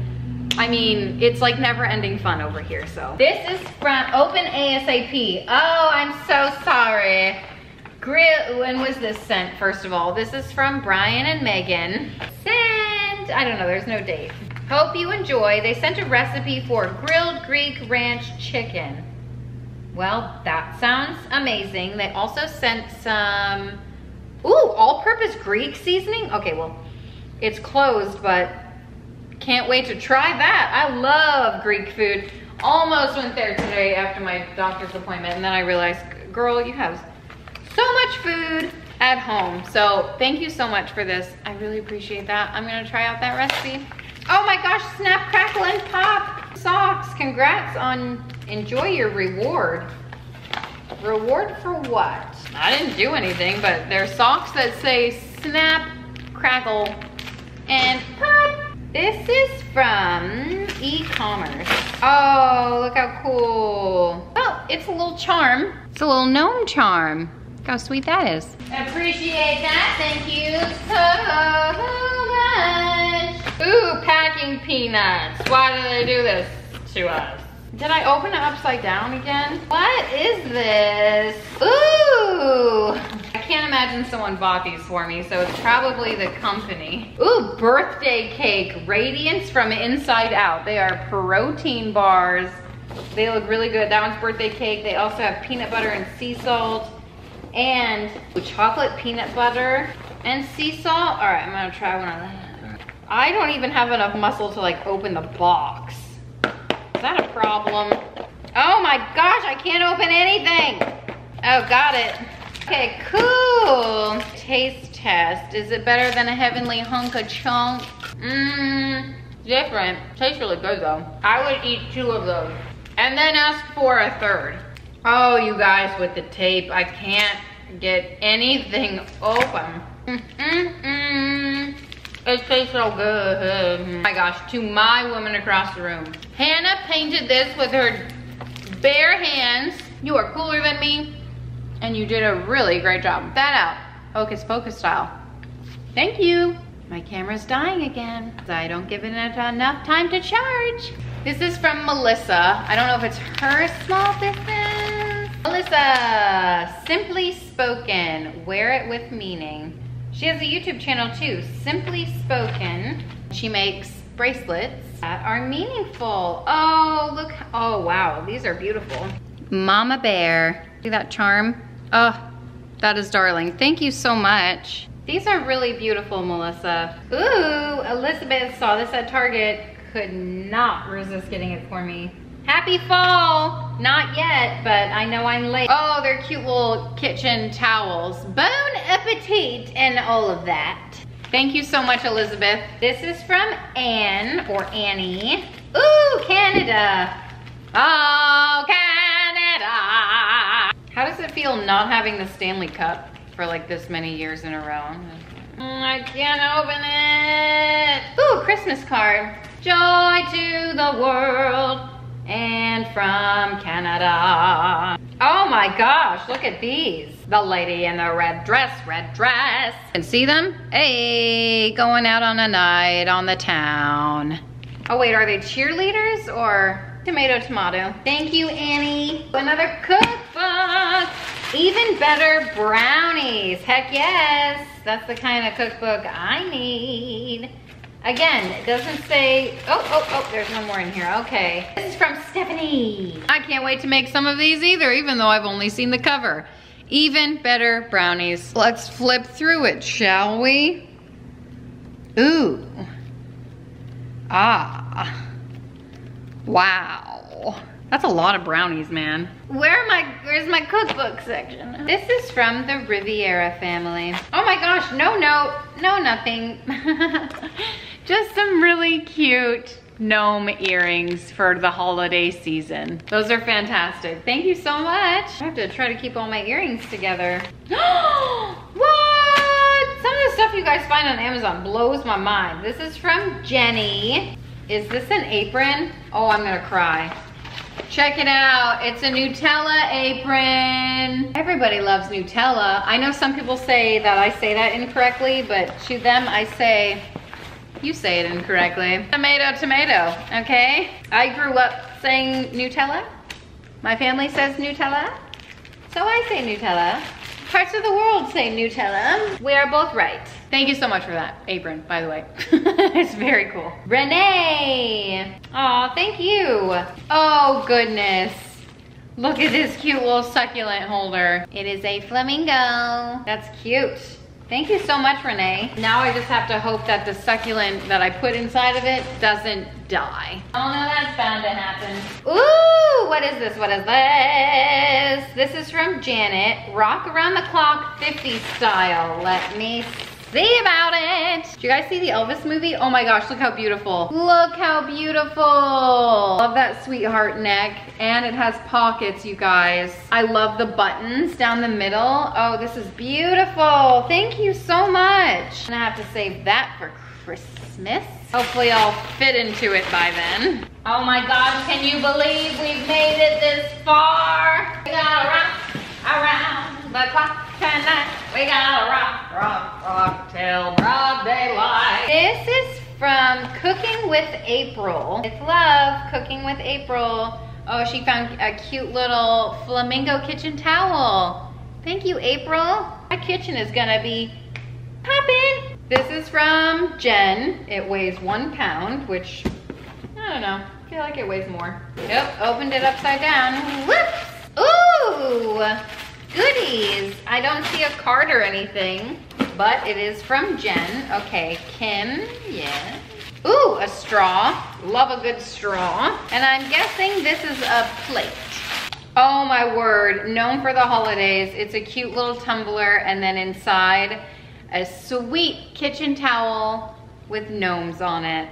I mean, it's like never ending fun over here, so. This is from Open ASAP. Oh, I'm so sorry. Grill, when was this sent, first of all? This is from Brian and Megan. Send, I don't know, there's no date. Hope you enjoy. They sent a recipe for grilled Greek ranch chicken. Well, that sounds amazing. They also sent some, ooh, all-purpose Greek seasoning? Okay, well, it's closed, but can't wait to try that. I love Greek food. Almost went there today after my doctor's appointment, and then I realized, girl, you have so much food at home. So thank you so much for this. I really appreciate that. I'm gonna try out that recipe. Oh my gosh, snap, crackle, and pop socks. Congrats on enjoy your reward. Reward for what? I didn't do anything, but there's socks that say snap, crackle, and pop. This is from e-commerce. Oh, look how cool. Oh, it's a little charm. It's a little gnome charm. Look how sweet that is. Appreciate that. Thank you so much. Ooh, packing peanuts. Why do they do this to us? Did I open it upside down again? What is this? Ooh! I can't imagine someone bought these for me, so it's probably the company. Ooh, birthday cake. Radiance from Inside Out. They are protein bars. They look really good. That one's birthday cake. They also have peanut butter and sea salt. And chocolate peanut butter and sea salt. All right, I'm gonna try one of those. I don't even have enough muscle to like open the box. Is that a problem? Oh my gosh, I can't open anything. Oh, got it. Okay, cool. Taste test. Is it better than a heavenly hunk of chunk? Mmm, different. Tastes really good though. I would eat two of those and then ask for a third. Oh, you guys, with the tape, I can't get anything open. It tastes so good. Oh my gosh, to my woman across the room. Hannah painted this with her bare hands. You are cooler than me, and you did a really great job. That out, Hocus Pocus style. Thank you. My camera's dying again. I don't give it enough time to charge. This is from Melissa. I don't know if it's her small business. Melissa, Simply Spoken, wear it with meaning. She has a YouTube channel too, Simply Spoken. She makes bracelets that are meaningful. Oh, look, oh wow, these are beautiful. Mama Bear, see that charm? Oh, that is darling. Thank you so much. These are really beautiful, Melissa. Ooh, Elizabeth saw this at Target, could not resist getting it for me. Happy fall! Not yet, but I know I'm late. Oh, they're cute little kitchen towels. Bon appetit and all of that. Thank you so much, Elizabeth. This is from Anne, or Annie. Ooh, Canada. Oh, Canada. How does it feel not having the Stanley Cup for like this many years in a row? I can't open it. Ooh, Christmas card. Joy to the world. And from Canada. Oh my gosh, look at these. The lady in the red dress, red dress. And see them? Hey, going out on a night on the town. Oh wait, are they cheerleaders or tomato, tomato? Thank you, Annie. Another cookbook. Even better brownies. Heck yes. That's the kind of cookbook I need. Again, it doesn't say, oh, there's one more in here, okay. This is from Stephanie. I can't wait to make some of these either, even though I've only seen the cover. Even better brownies. Let's flip through it, shall we? Ooh. Ah. Wow. That's a lot of brownies, man. Where's my cookbook section? This is from the Riviera family. Oh my gosh, no note, no nothing. Just some really cute gnome earrings for the holiday season. Those are fantastic. Thank you so much. I have to try to keep all my earrings together. What? Some of the stuff you guys find on Amazon blows my mind. This is from Jenny. Is this an apron? Oh, I'm gonna cry. Check it out, it's a Nutella apron. Everybody loves Nutella. I know some people say that I say that incorrectly, but to them I say, you say it incorrectly. Tomato, tomato, okay? I grew up saying Nutella. My family says Nutella, so I say Nutella. Parts of the world say Nutella. We are both right. Thank you so much for that apron, by the way. It's very cool. Renee! Aw, thank you. Oh, goodness. Look at this cute little succulent holder. It is a flamingo. That's cute. Thank you so much, Renee. Now I just have to hope that the succulent that I put inside of it doesn't die. Oh no, that's bound to happen. Ooh, what is this? What is this? This is from Janet. Rock around the clock 50 style. Let me see about it. Do you guys see the Elvis movie? Oh my gosh, look how beautiful. Look how beautiful. Love that sweetheart neck. And it has pockets, you guys. I love the buttons down the middle. Oh, this is beautiful. Thank you so much. And I have to save that for Christmas. Hopefully I'll fit into it by then. Oh my gosh, can you believe we've made it this far? We gotta rock around the clock tonight. We gotta rock, rock, rock till broad daylight. This is from Cooking with April. It's love, Cooking with April. Oh, she found a cute little flamingo kitchen towel. Thank you, April. That kitchen is gonna be poppin'. This is from Jen. It weighs 1 pound, which, I don't know. I feel like it weighs more. Nope, opened it upside down. Whoops! Ooh, goodies. I don't see a card or anything, but it is from Jen. Okay, Kim, yeah. Ooh, a straw. Love a good straw. And I'm guessing this is a plate. Oh my word, known for the holidays. It's a cute little tumbler, and then inside, a sweet kitchen towel with gnomes on it.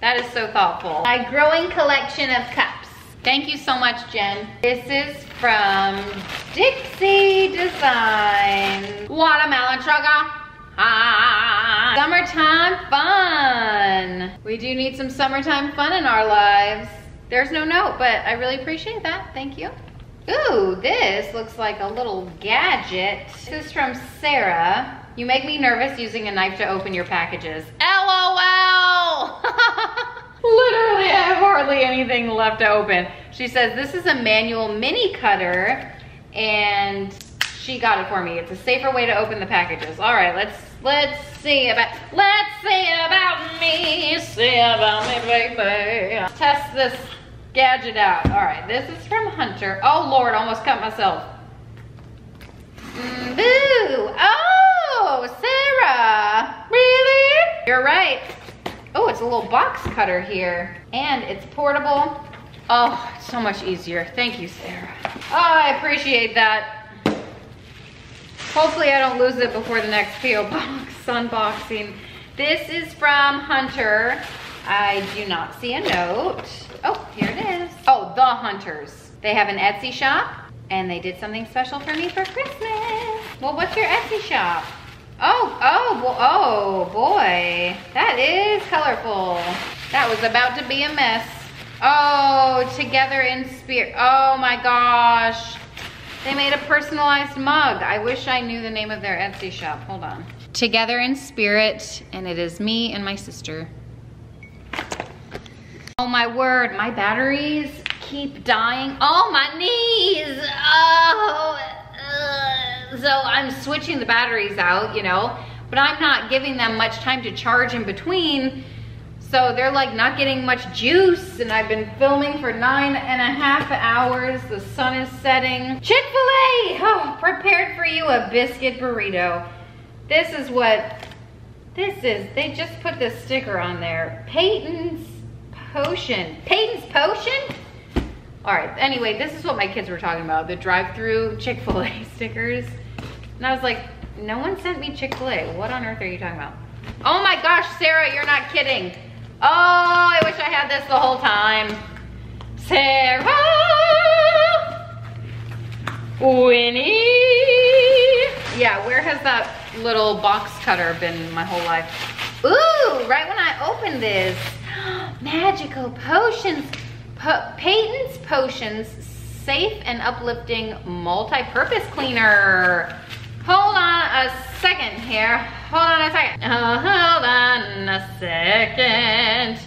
That is so thoughtful. My growing collection of cups. Thank you so much, Jen. This is from Dixie Design. Watermelon sugar. Ah, summertime fun. We do need some summertime fun in our lives. There's no note, but I really appreciate that. Thank you. Ooh, this looks like a little gadget. This is from Sarah. You make me nervous using a knife to open your packages. LOL! Literally, I have hardly anything left to open. She says, this is a manual mini cutter, and she got it for me. It's a safer way to open the packages. All right, let's see about me, baby. Test this gadget out. All right, this is from Hunter. Oh, Lord, almost cut myself. Boo! Oh! Oh, Sarah, really? You're right. Oh, it's a little box cutter here, and it's portable. Oh, it's so much easier. Thank you, Sarah. Oh, I appreciate that. Hopefully I don't lose it before the next PO box unboxing. This is from Hunter. I do not see a note. Oh, here it is. Oh, the Hunters. They have an Etsy shop, and they did something special for me for Christmas. Well, what's your Etsy shop? Oh boy, that is colorful. That was about to be a mess. Oh, together in spirit. Oh my gosh, they made a personalized mug. I wish I knew the name of their Etsy shop. Hold on. Together in Spirit, and it is me and my sister. Oh my word, my batteries keep dying. Oh, my knees. So I'm switching the batteries out, you know, but I'm not giving them much time to charge in between. So they're like not getting much juice, and I've been filming for 9.5 hours. The sun is setting. Chick-fil-A, oh, prepared for you a biscuit burrito. This is what this is. They just put this sticker on there. Peyton's Potion. Peyton's Potion? All right, anyway, this is what my kids were talking about, the drive-through Chick-fil-A stickers. And I was like, no one sent me Chick-fil-A. What on earth are you talking about? Oh my gosh, Sarah, you're not kidding. Oh, I wish I had this the whole time. Sarah! Winnie! Yeah, where has that little box cutter been my whole life? Ooh, right when I opened this, magical potions. Peyton's Potions Safe and Uplifting Multi-Purpose Cleaner. Hold on a second here. Hold on a second. Oh, hold on a second.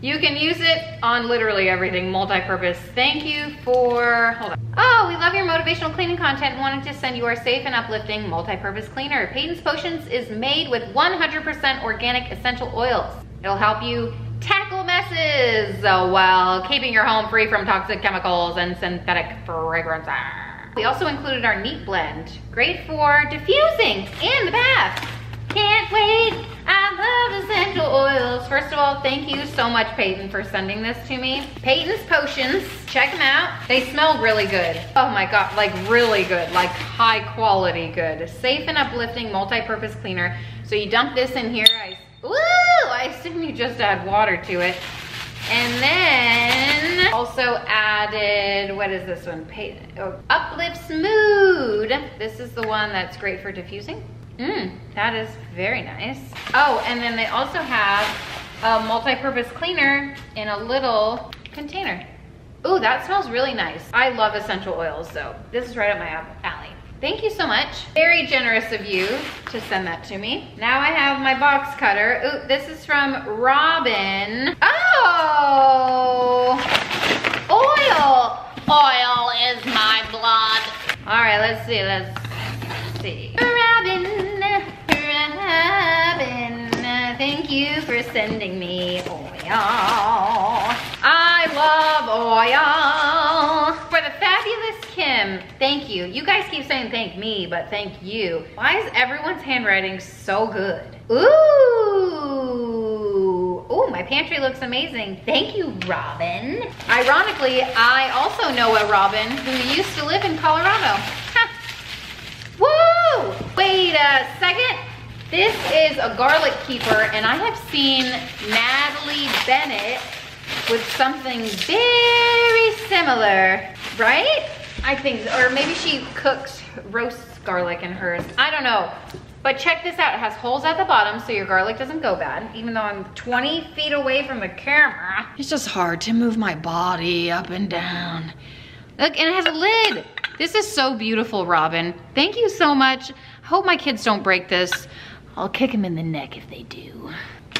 You can use it on literally everything, multi-purpose. Thank you for, hold on. Oh, we love your motivational cleaning content. Wanted to send you our safe and uplifting multi-purpose cleaner. Peyton's Potions is made with 100% organic essential oils. It'll help you tackle messes while keeping your home free from toxic chemicals and synthetic fragrances. We also included our Neat Blend. Great for diffusing in the bath. Can't wait. I love essential oils. First of all, thank you so much, Peyton, for sending this to me. Peyton's Potions, check them out. They smell really good. Oh my God, like really good, like high quality good. Safe and uplifting multi-purpose cleaner. So you dump this in here. I assume you just add water to it. And then also added, what is this one? Peyton, oh, Uplifts Mood. This is the one that's great for diffusing. That is very nice. Oh, and then they also have a multi-purpose cleaner in a little container. Ooh, that smells really nice. I love essential oils, so this is right up my alley. Thank you so much. Very generous of you to send that to me. Now I have my box cutter. Ooh, this is from Robin. Oh! Oil! Oil is my blood. All right, let's see, Robin, thank you for sending me oil. I love oil. For the fabulous Kim, thank you. You guys keep saying thank me, but thank you. Why is everyone's handwriting so good? Ooh, ooh, my pantry looks amazing. Thank you, Robin. Ironically, I also know a Robin who used to live in Colorado. Woo! Wait a second. This is a garlic keeper, and I have seen Natalie Bennett with something very similar, right? I think, or maybe she cooks, roasts garlic in hers. I don't know, but check this out. It has holes at the bottom so your garlic doesn't go bad, even though I'm 20 feet away from the camera. It's just hard to move my body up and down. Look, and it has a lid. This is so beautiful, Robin. Thank you so much. I hope my kids don't break this. I'll kick them in the neck if they do.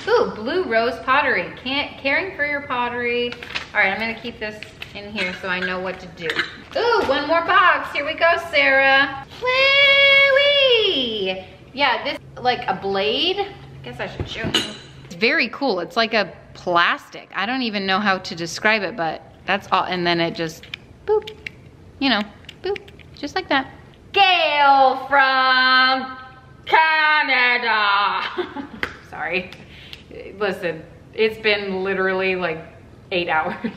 Ooh, Blue Rose Pottery. Caring for your pottery. All right, I'm gonna keep this in here so I know what to do. Ooh, one more box. Here we go, Sarah. Woo-wee! Yeah, this, like a blade. I guess I should show you. It's very cool. It's like a plastic. I don't even know how to describe it, but that's all. And then it just, boop, you know. Boop, just like that. Gail from Canada. Sorry. Listen, it's been literally like 8 hours.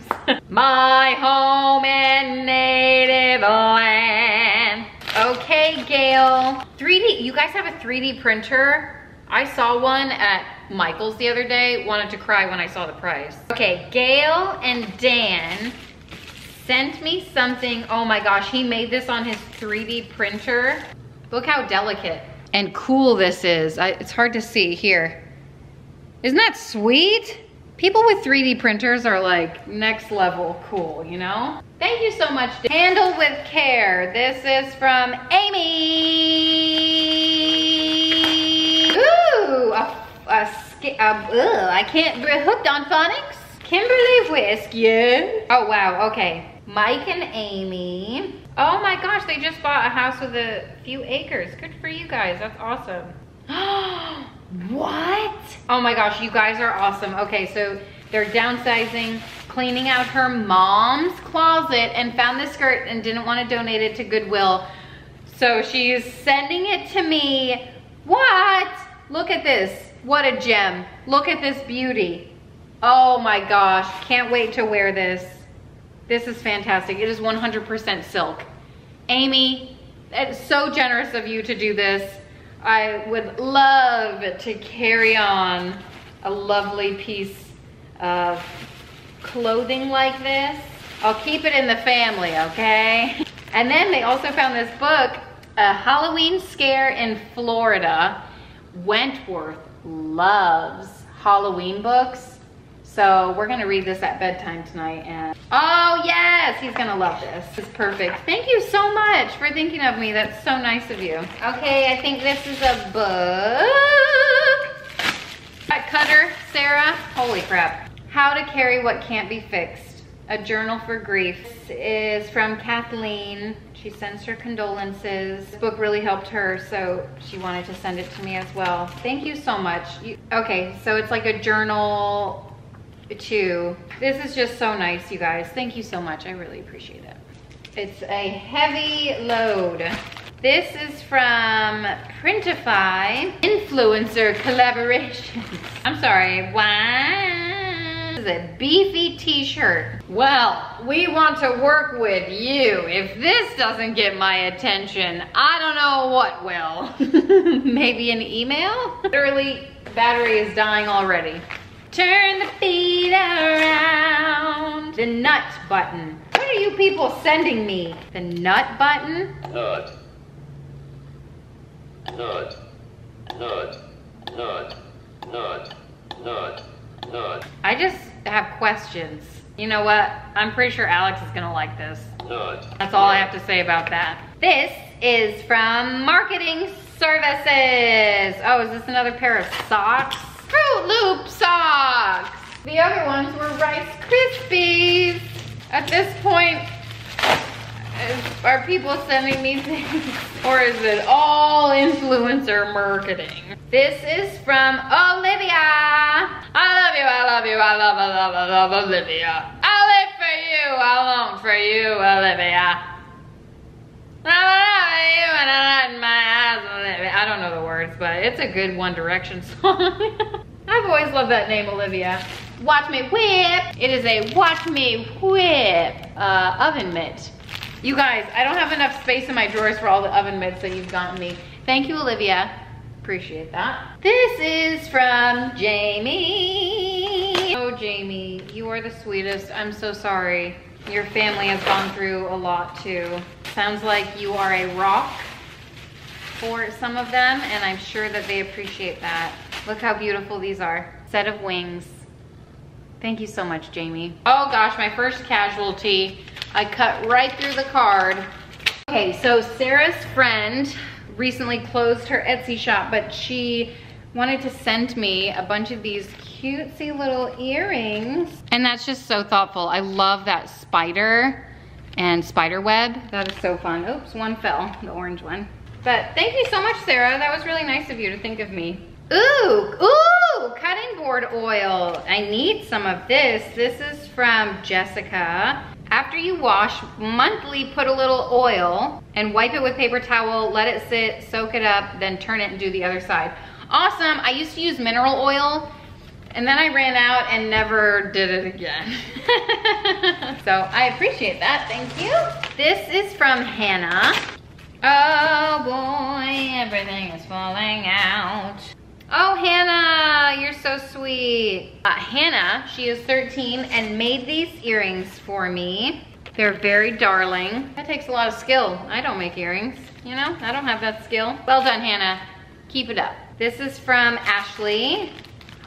My home and native land. Okay, Gail. 3D, you guys have a 3D printer? I saw one at Michael's the other day. Wanted to cry when I saw the price. Okay, Gail and Dan sent me something. Oh my gosh, he made this on his 3D printer. Look how delicate and cool this is. It's hard to see here. Isn't that sweet? People with 3D printers are like next level cool, you know? Thank you so much. Handle with care. This is from Amy. Ooh, I can't, hooked on phonics. Kimberly Whisk, yeah. Oh wow, okay. Mike and Amy. Oh my gosh, they just bought a house with a few acres. Good for you guys, that's awesome. What? Oh my gosh, you guys are awesome. Okay, so they're downsizing, cleaning out her mom's closet and found this skirt and didn't want to donate it to Goodwill. So she's sending it to me. What? Look at this, what a gem. Look at this beauty. Oh my gosh, can't wait to wear this. This is fantastic. It is 100% silk. Amy, it's so generous of you to do this. I would love to carry on a lovely piece of clothing like this. I'll keep it in the family, okay? And then they also found this book, A Halloween Scare in Florida. Wentworth loves Halloween books. So we're gonna read this at bedtime tonight. And oh yes, he's gonna love this. It's perfect. Thank you so much for thinking of me. That's so nice of you. Okay, I think this is a book. That cutter, Sarah. Holy crap. How to Carry What Can't Be Fixed. A Journal for Grief. This is from Kathleen. She sends her condolences. This book really helped her, so she wanted to send it to me as well. Thank you so much. Okay, so it's like a journal too. This is just so nice, you guys. Thank you so much. I really appreciate it. It's a heavy load. This is from Printify. Influencer Collaborations. I'm sorry, why? A beefy t-shirt. Well, we want to work with you. If this doesn't get my attention, I don't know what will. Maybe an email? Literally, battery is dying already. Turn the feet around. The nut button. What are you people sending me? The nut button? Nut. Nut. Nut. Nut. Nut. Nut. Nut. I just have questions. You know what? I'm pretty sure Alex is gonna like this. That's all I have to say about that. This is from Marketing Services. Oh, is this another pair of socks? Fruit Loop socks. The other ones were Rice Krispies. At this point, are people sending me things? Or is it all influencer marketing? This is from Olivia. I love you, I love you, I love Olivia. I live for you, I long for you, Olivia. I don't know the words, but it's a good One Direction song. I've always loved that name, Olivia. Watch me whip. It is a watch me whip oven mitt. You guys, I don't have enough space in my drawers for all the oven mitts that you've gotten me. Thank you, Olivia. Appreciate that. This is from Jamie. Oh, Jamie, you are the sweetest. I'm so sorry. Your family has gone through a lot too. Sounds like you are a rock for some of them, and I'm sure that they appreciate that. Look how beautiful these are. Set of wings. Thank you so much, Jamie. Oh gosh, my first casualty. I cut right through the card. Okay, so Sarah's friend recently closed her Etsy shop, but she wanted to send me a bunch of these cutesy little earrings. And that's just so thoughtful. I love that spider and spider web. That is so fun. Oops, one fell, the orange one. But thank you so much, Sarah. That was really nice of you to think of me. Ooh, cutting board oil. I need some of this. This is from Jessica. After you wash, monthly put a little oil and wipe it with paper towel, let it sit, soak it up, then turn it and do the other side. Awesome, I used to use mineral oil and then I ran out and never did it again. So I appreciate that, thank you. This is from Hannah. Oh boy, everything is falling out. Oh, Hannah, you're so sweet. Hannah, she is 13 and made these earrings for me. They're very darling. That takes a lot of skill. I don't make earrings, you know? I don't have that skill. Well done, Hannah. Keep it up. This is from Ashley.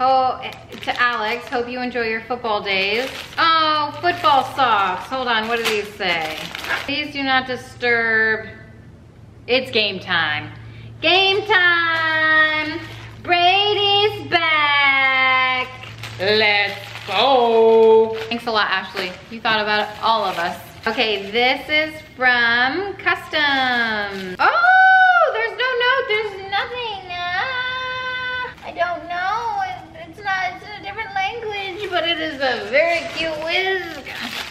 Oh, to Alex, hope you enjoy your football days. Oh, football socks. Hold on, what do these say? Please do not disturb. It's game time. Game time! Brady's back. Let's go. Thanks a lot, Ashley. You thought about all of us. Okay, this is from Custom. Oh, there's no note. There's nothing. I don't know. It's a different language, but it is a very cute whisk.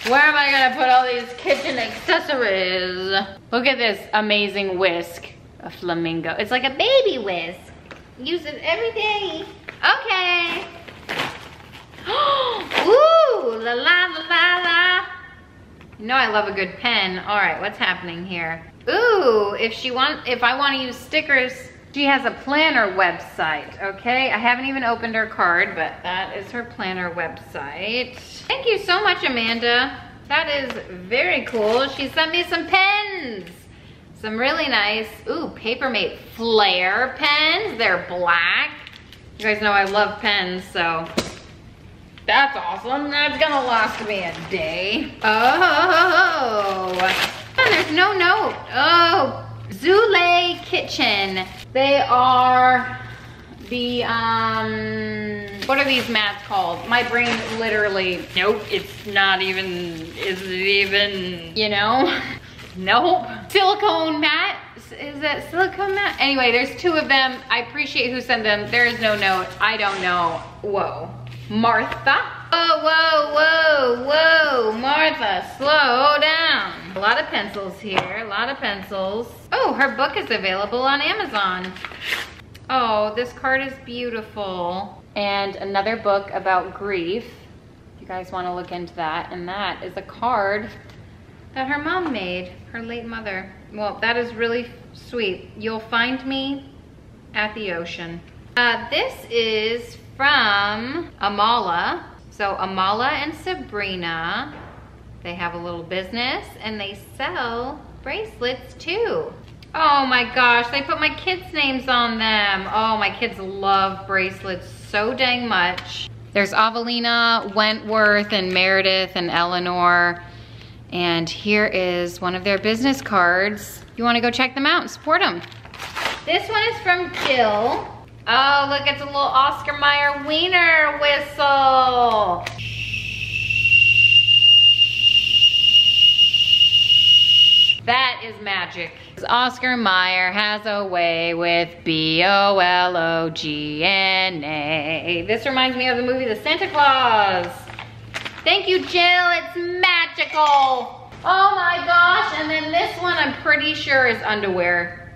Where am I gonna put all these kitchen accessories? Look at this amazing whisk. A flamingo. It's like a baby whisk. Use it every day. Okay. Ooh, la la la la la. You know I love a good pen. All right, what's happening here? Ooh, if I want to use stickers, she has a planner website. Okay, I haven't even opened her card, but that is her planner website. Thank you so much, Amanda. That is very cool. She sent me some pens. Some really nice, ooh, Papermate Flare pens. They're black. You guys know I love pens, so That's awesome. That's gonna last me a day. Oh, and there's no note. Oh, Zule Kitchen. They are the, what are these mats called? My brain literally, nope, it's not even, is it even, you know? Nope. Silicone mat. Is that silicone mat? Anyway, there's two of them. I appreciate who sent them. There is no note. I don't know. Whoa. Martha. Oh, whoa, whoa, whoa. Martha, slow down. A lot of pencils here. A lot of pencils. Oh, her book is available on Amazon. Oh, this card is beautiful. And another book about grief. If you guys want to look into that. And that is a card that her mom made, her late mother. Well, that is really sweet. You'll find me at the ocean. This is from Amala. So Amala and Sabrina, they have a little business and they sell bracelets too. Oh my gosh, they put my kids' names on them. Oh, my kids love bracelets so dang much. There's Avelina, Wentworth, and Meredith, and Eleanor. And here is one of their business cards. You want to go check them out and support them. This one is from Jill. Oh, look, it's a little Oscar Mayer wiener whistle. That is magic. Oscar Mayer has a way with B-O-L-O-G-N-A. This reminds me of the movie The Santa Claus. Thank you, Jill. It's magical. Oh my gosh. And then this one I'm pretty sure is underwear.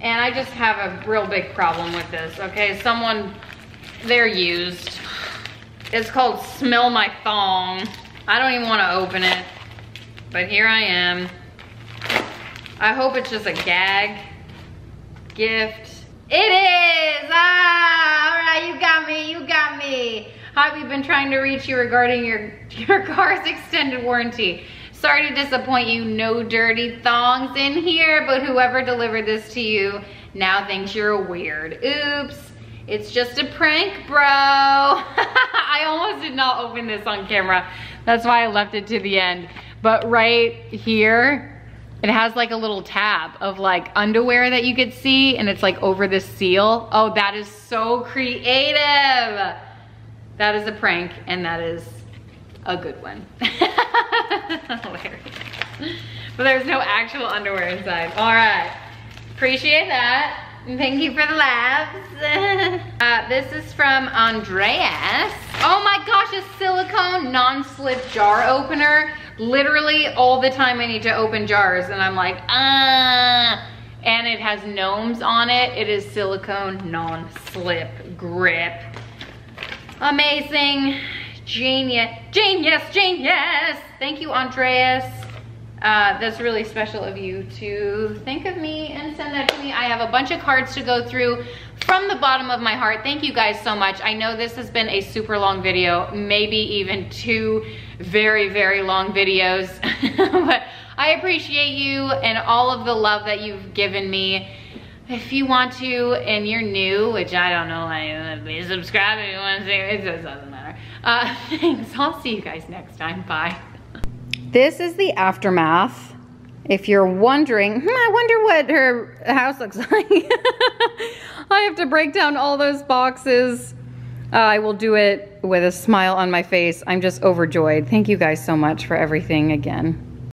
And I just have a real big problem with this. Okay, someone, they're used. It's called Smell My Thong. I don't even want to open it. But here I am. I hope it's just a gag gift. It is. Ah, all right, you got me. You got me. Hi, we've been trying to reach you regarding your car's extended warranty. Sorry to disappoint you, no dirty thongs in here, but whoever delivered this to you now thinks you're weird. Oops, it's just a prank, bro. I almost did not open this on camera. That's why I left it to the end. But right here, it has like a little tab of like underwear that you could see, and it's like over the seal. Oh, that is so creative. That is a prank, and that is a good one. Hilarious. But there's no actual underwear inside. All right, appreciate that. And thank you for the laughs. This is from Andreas. Oh my gosh, a silicone non-slip jar opener. Literally all the time I need to open jars, and I'm like, ah. And it has gnomes on it. It is silicone non-slip grip. Amazing. Genius. Genius. Genius. Thank you, Andreas. That's really special of you to think of me and send that to me. I have a bunch of cards to go through from the bottom of my heart. Thank you guys so much. I know this has been a super long video, maybe even two very, very long videos. But I appreciate you and all of the love that you've given me. If you want to, and you're new, which I don't know, like, subscribe if you want to see it, it doesn't matter. Thanks, I'll see you guys next time, bye. This is the aftermath. If you're wondering, I wonder what her house looks like. I have to break down all those boxes. I will do it with a smile on my face. I'm just overjoyed. Thank you guys so much for everything again.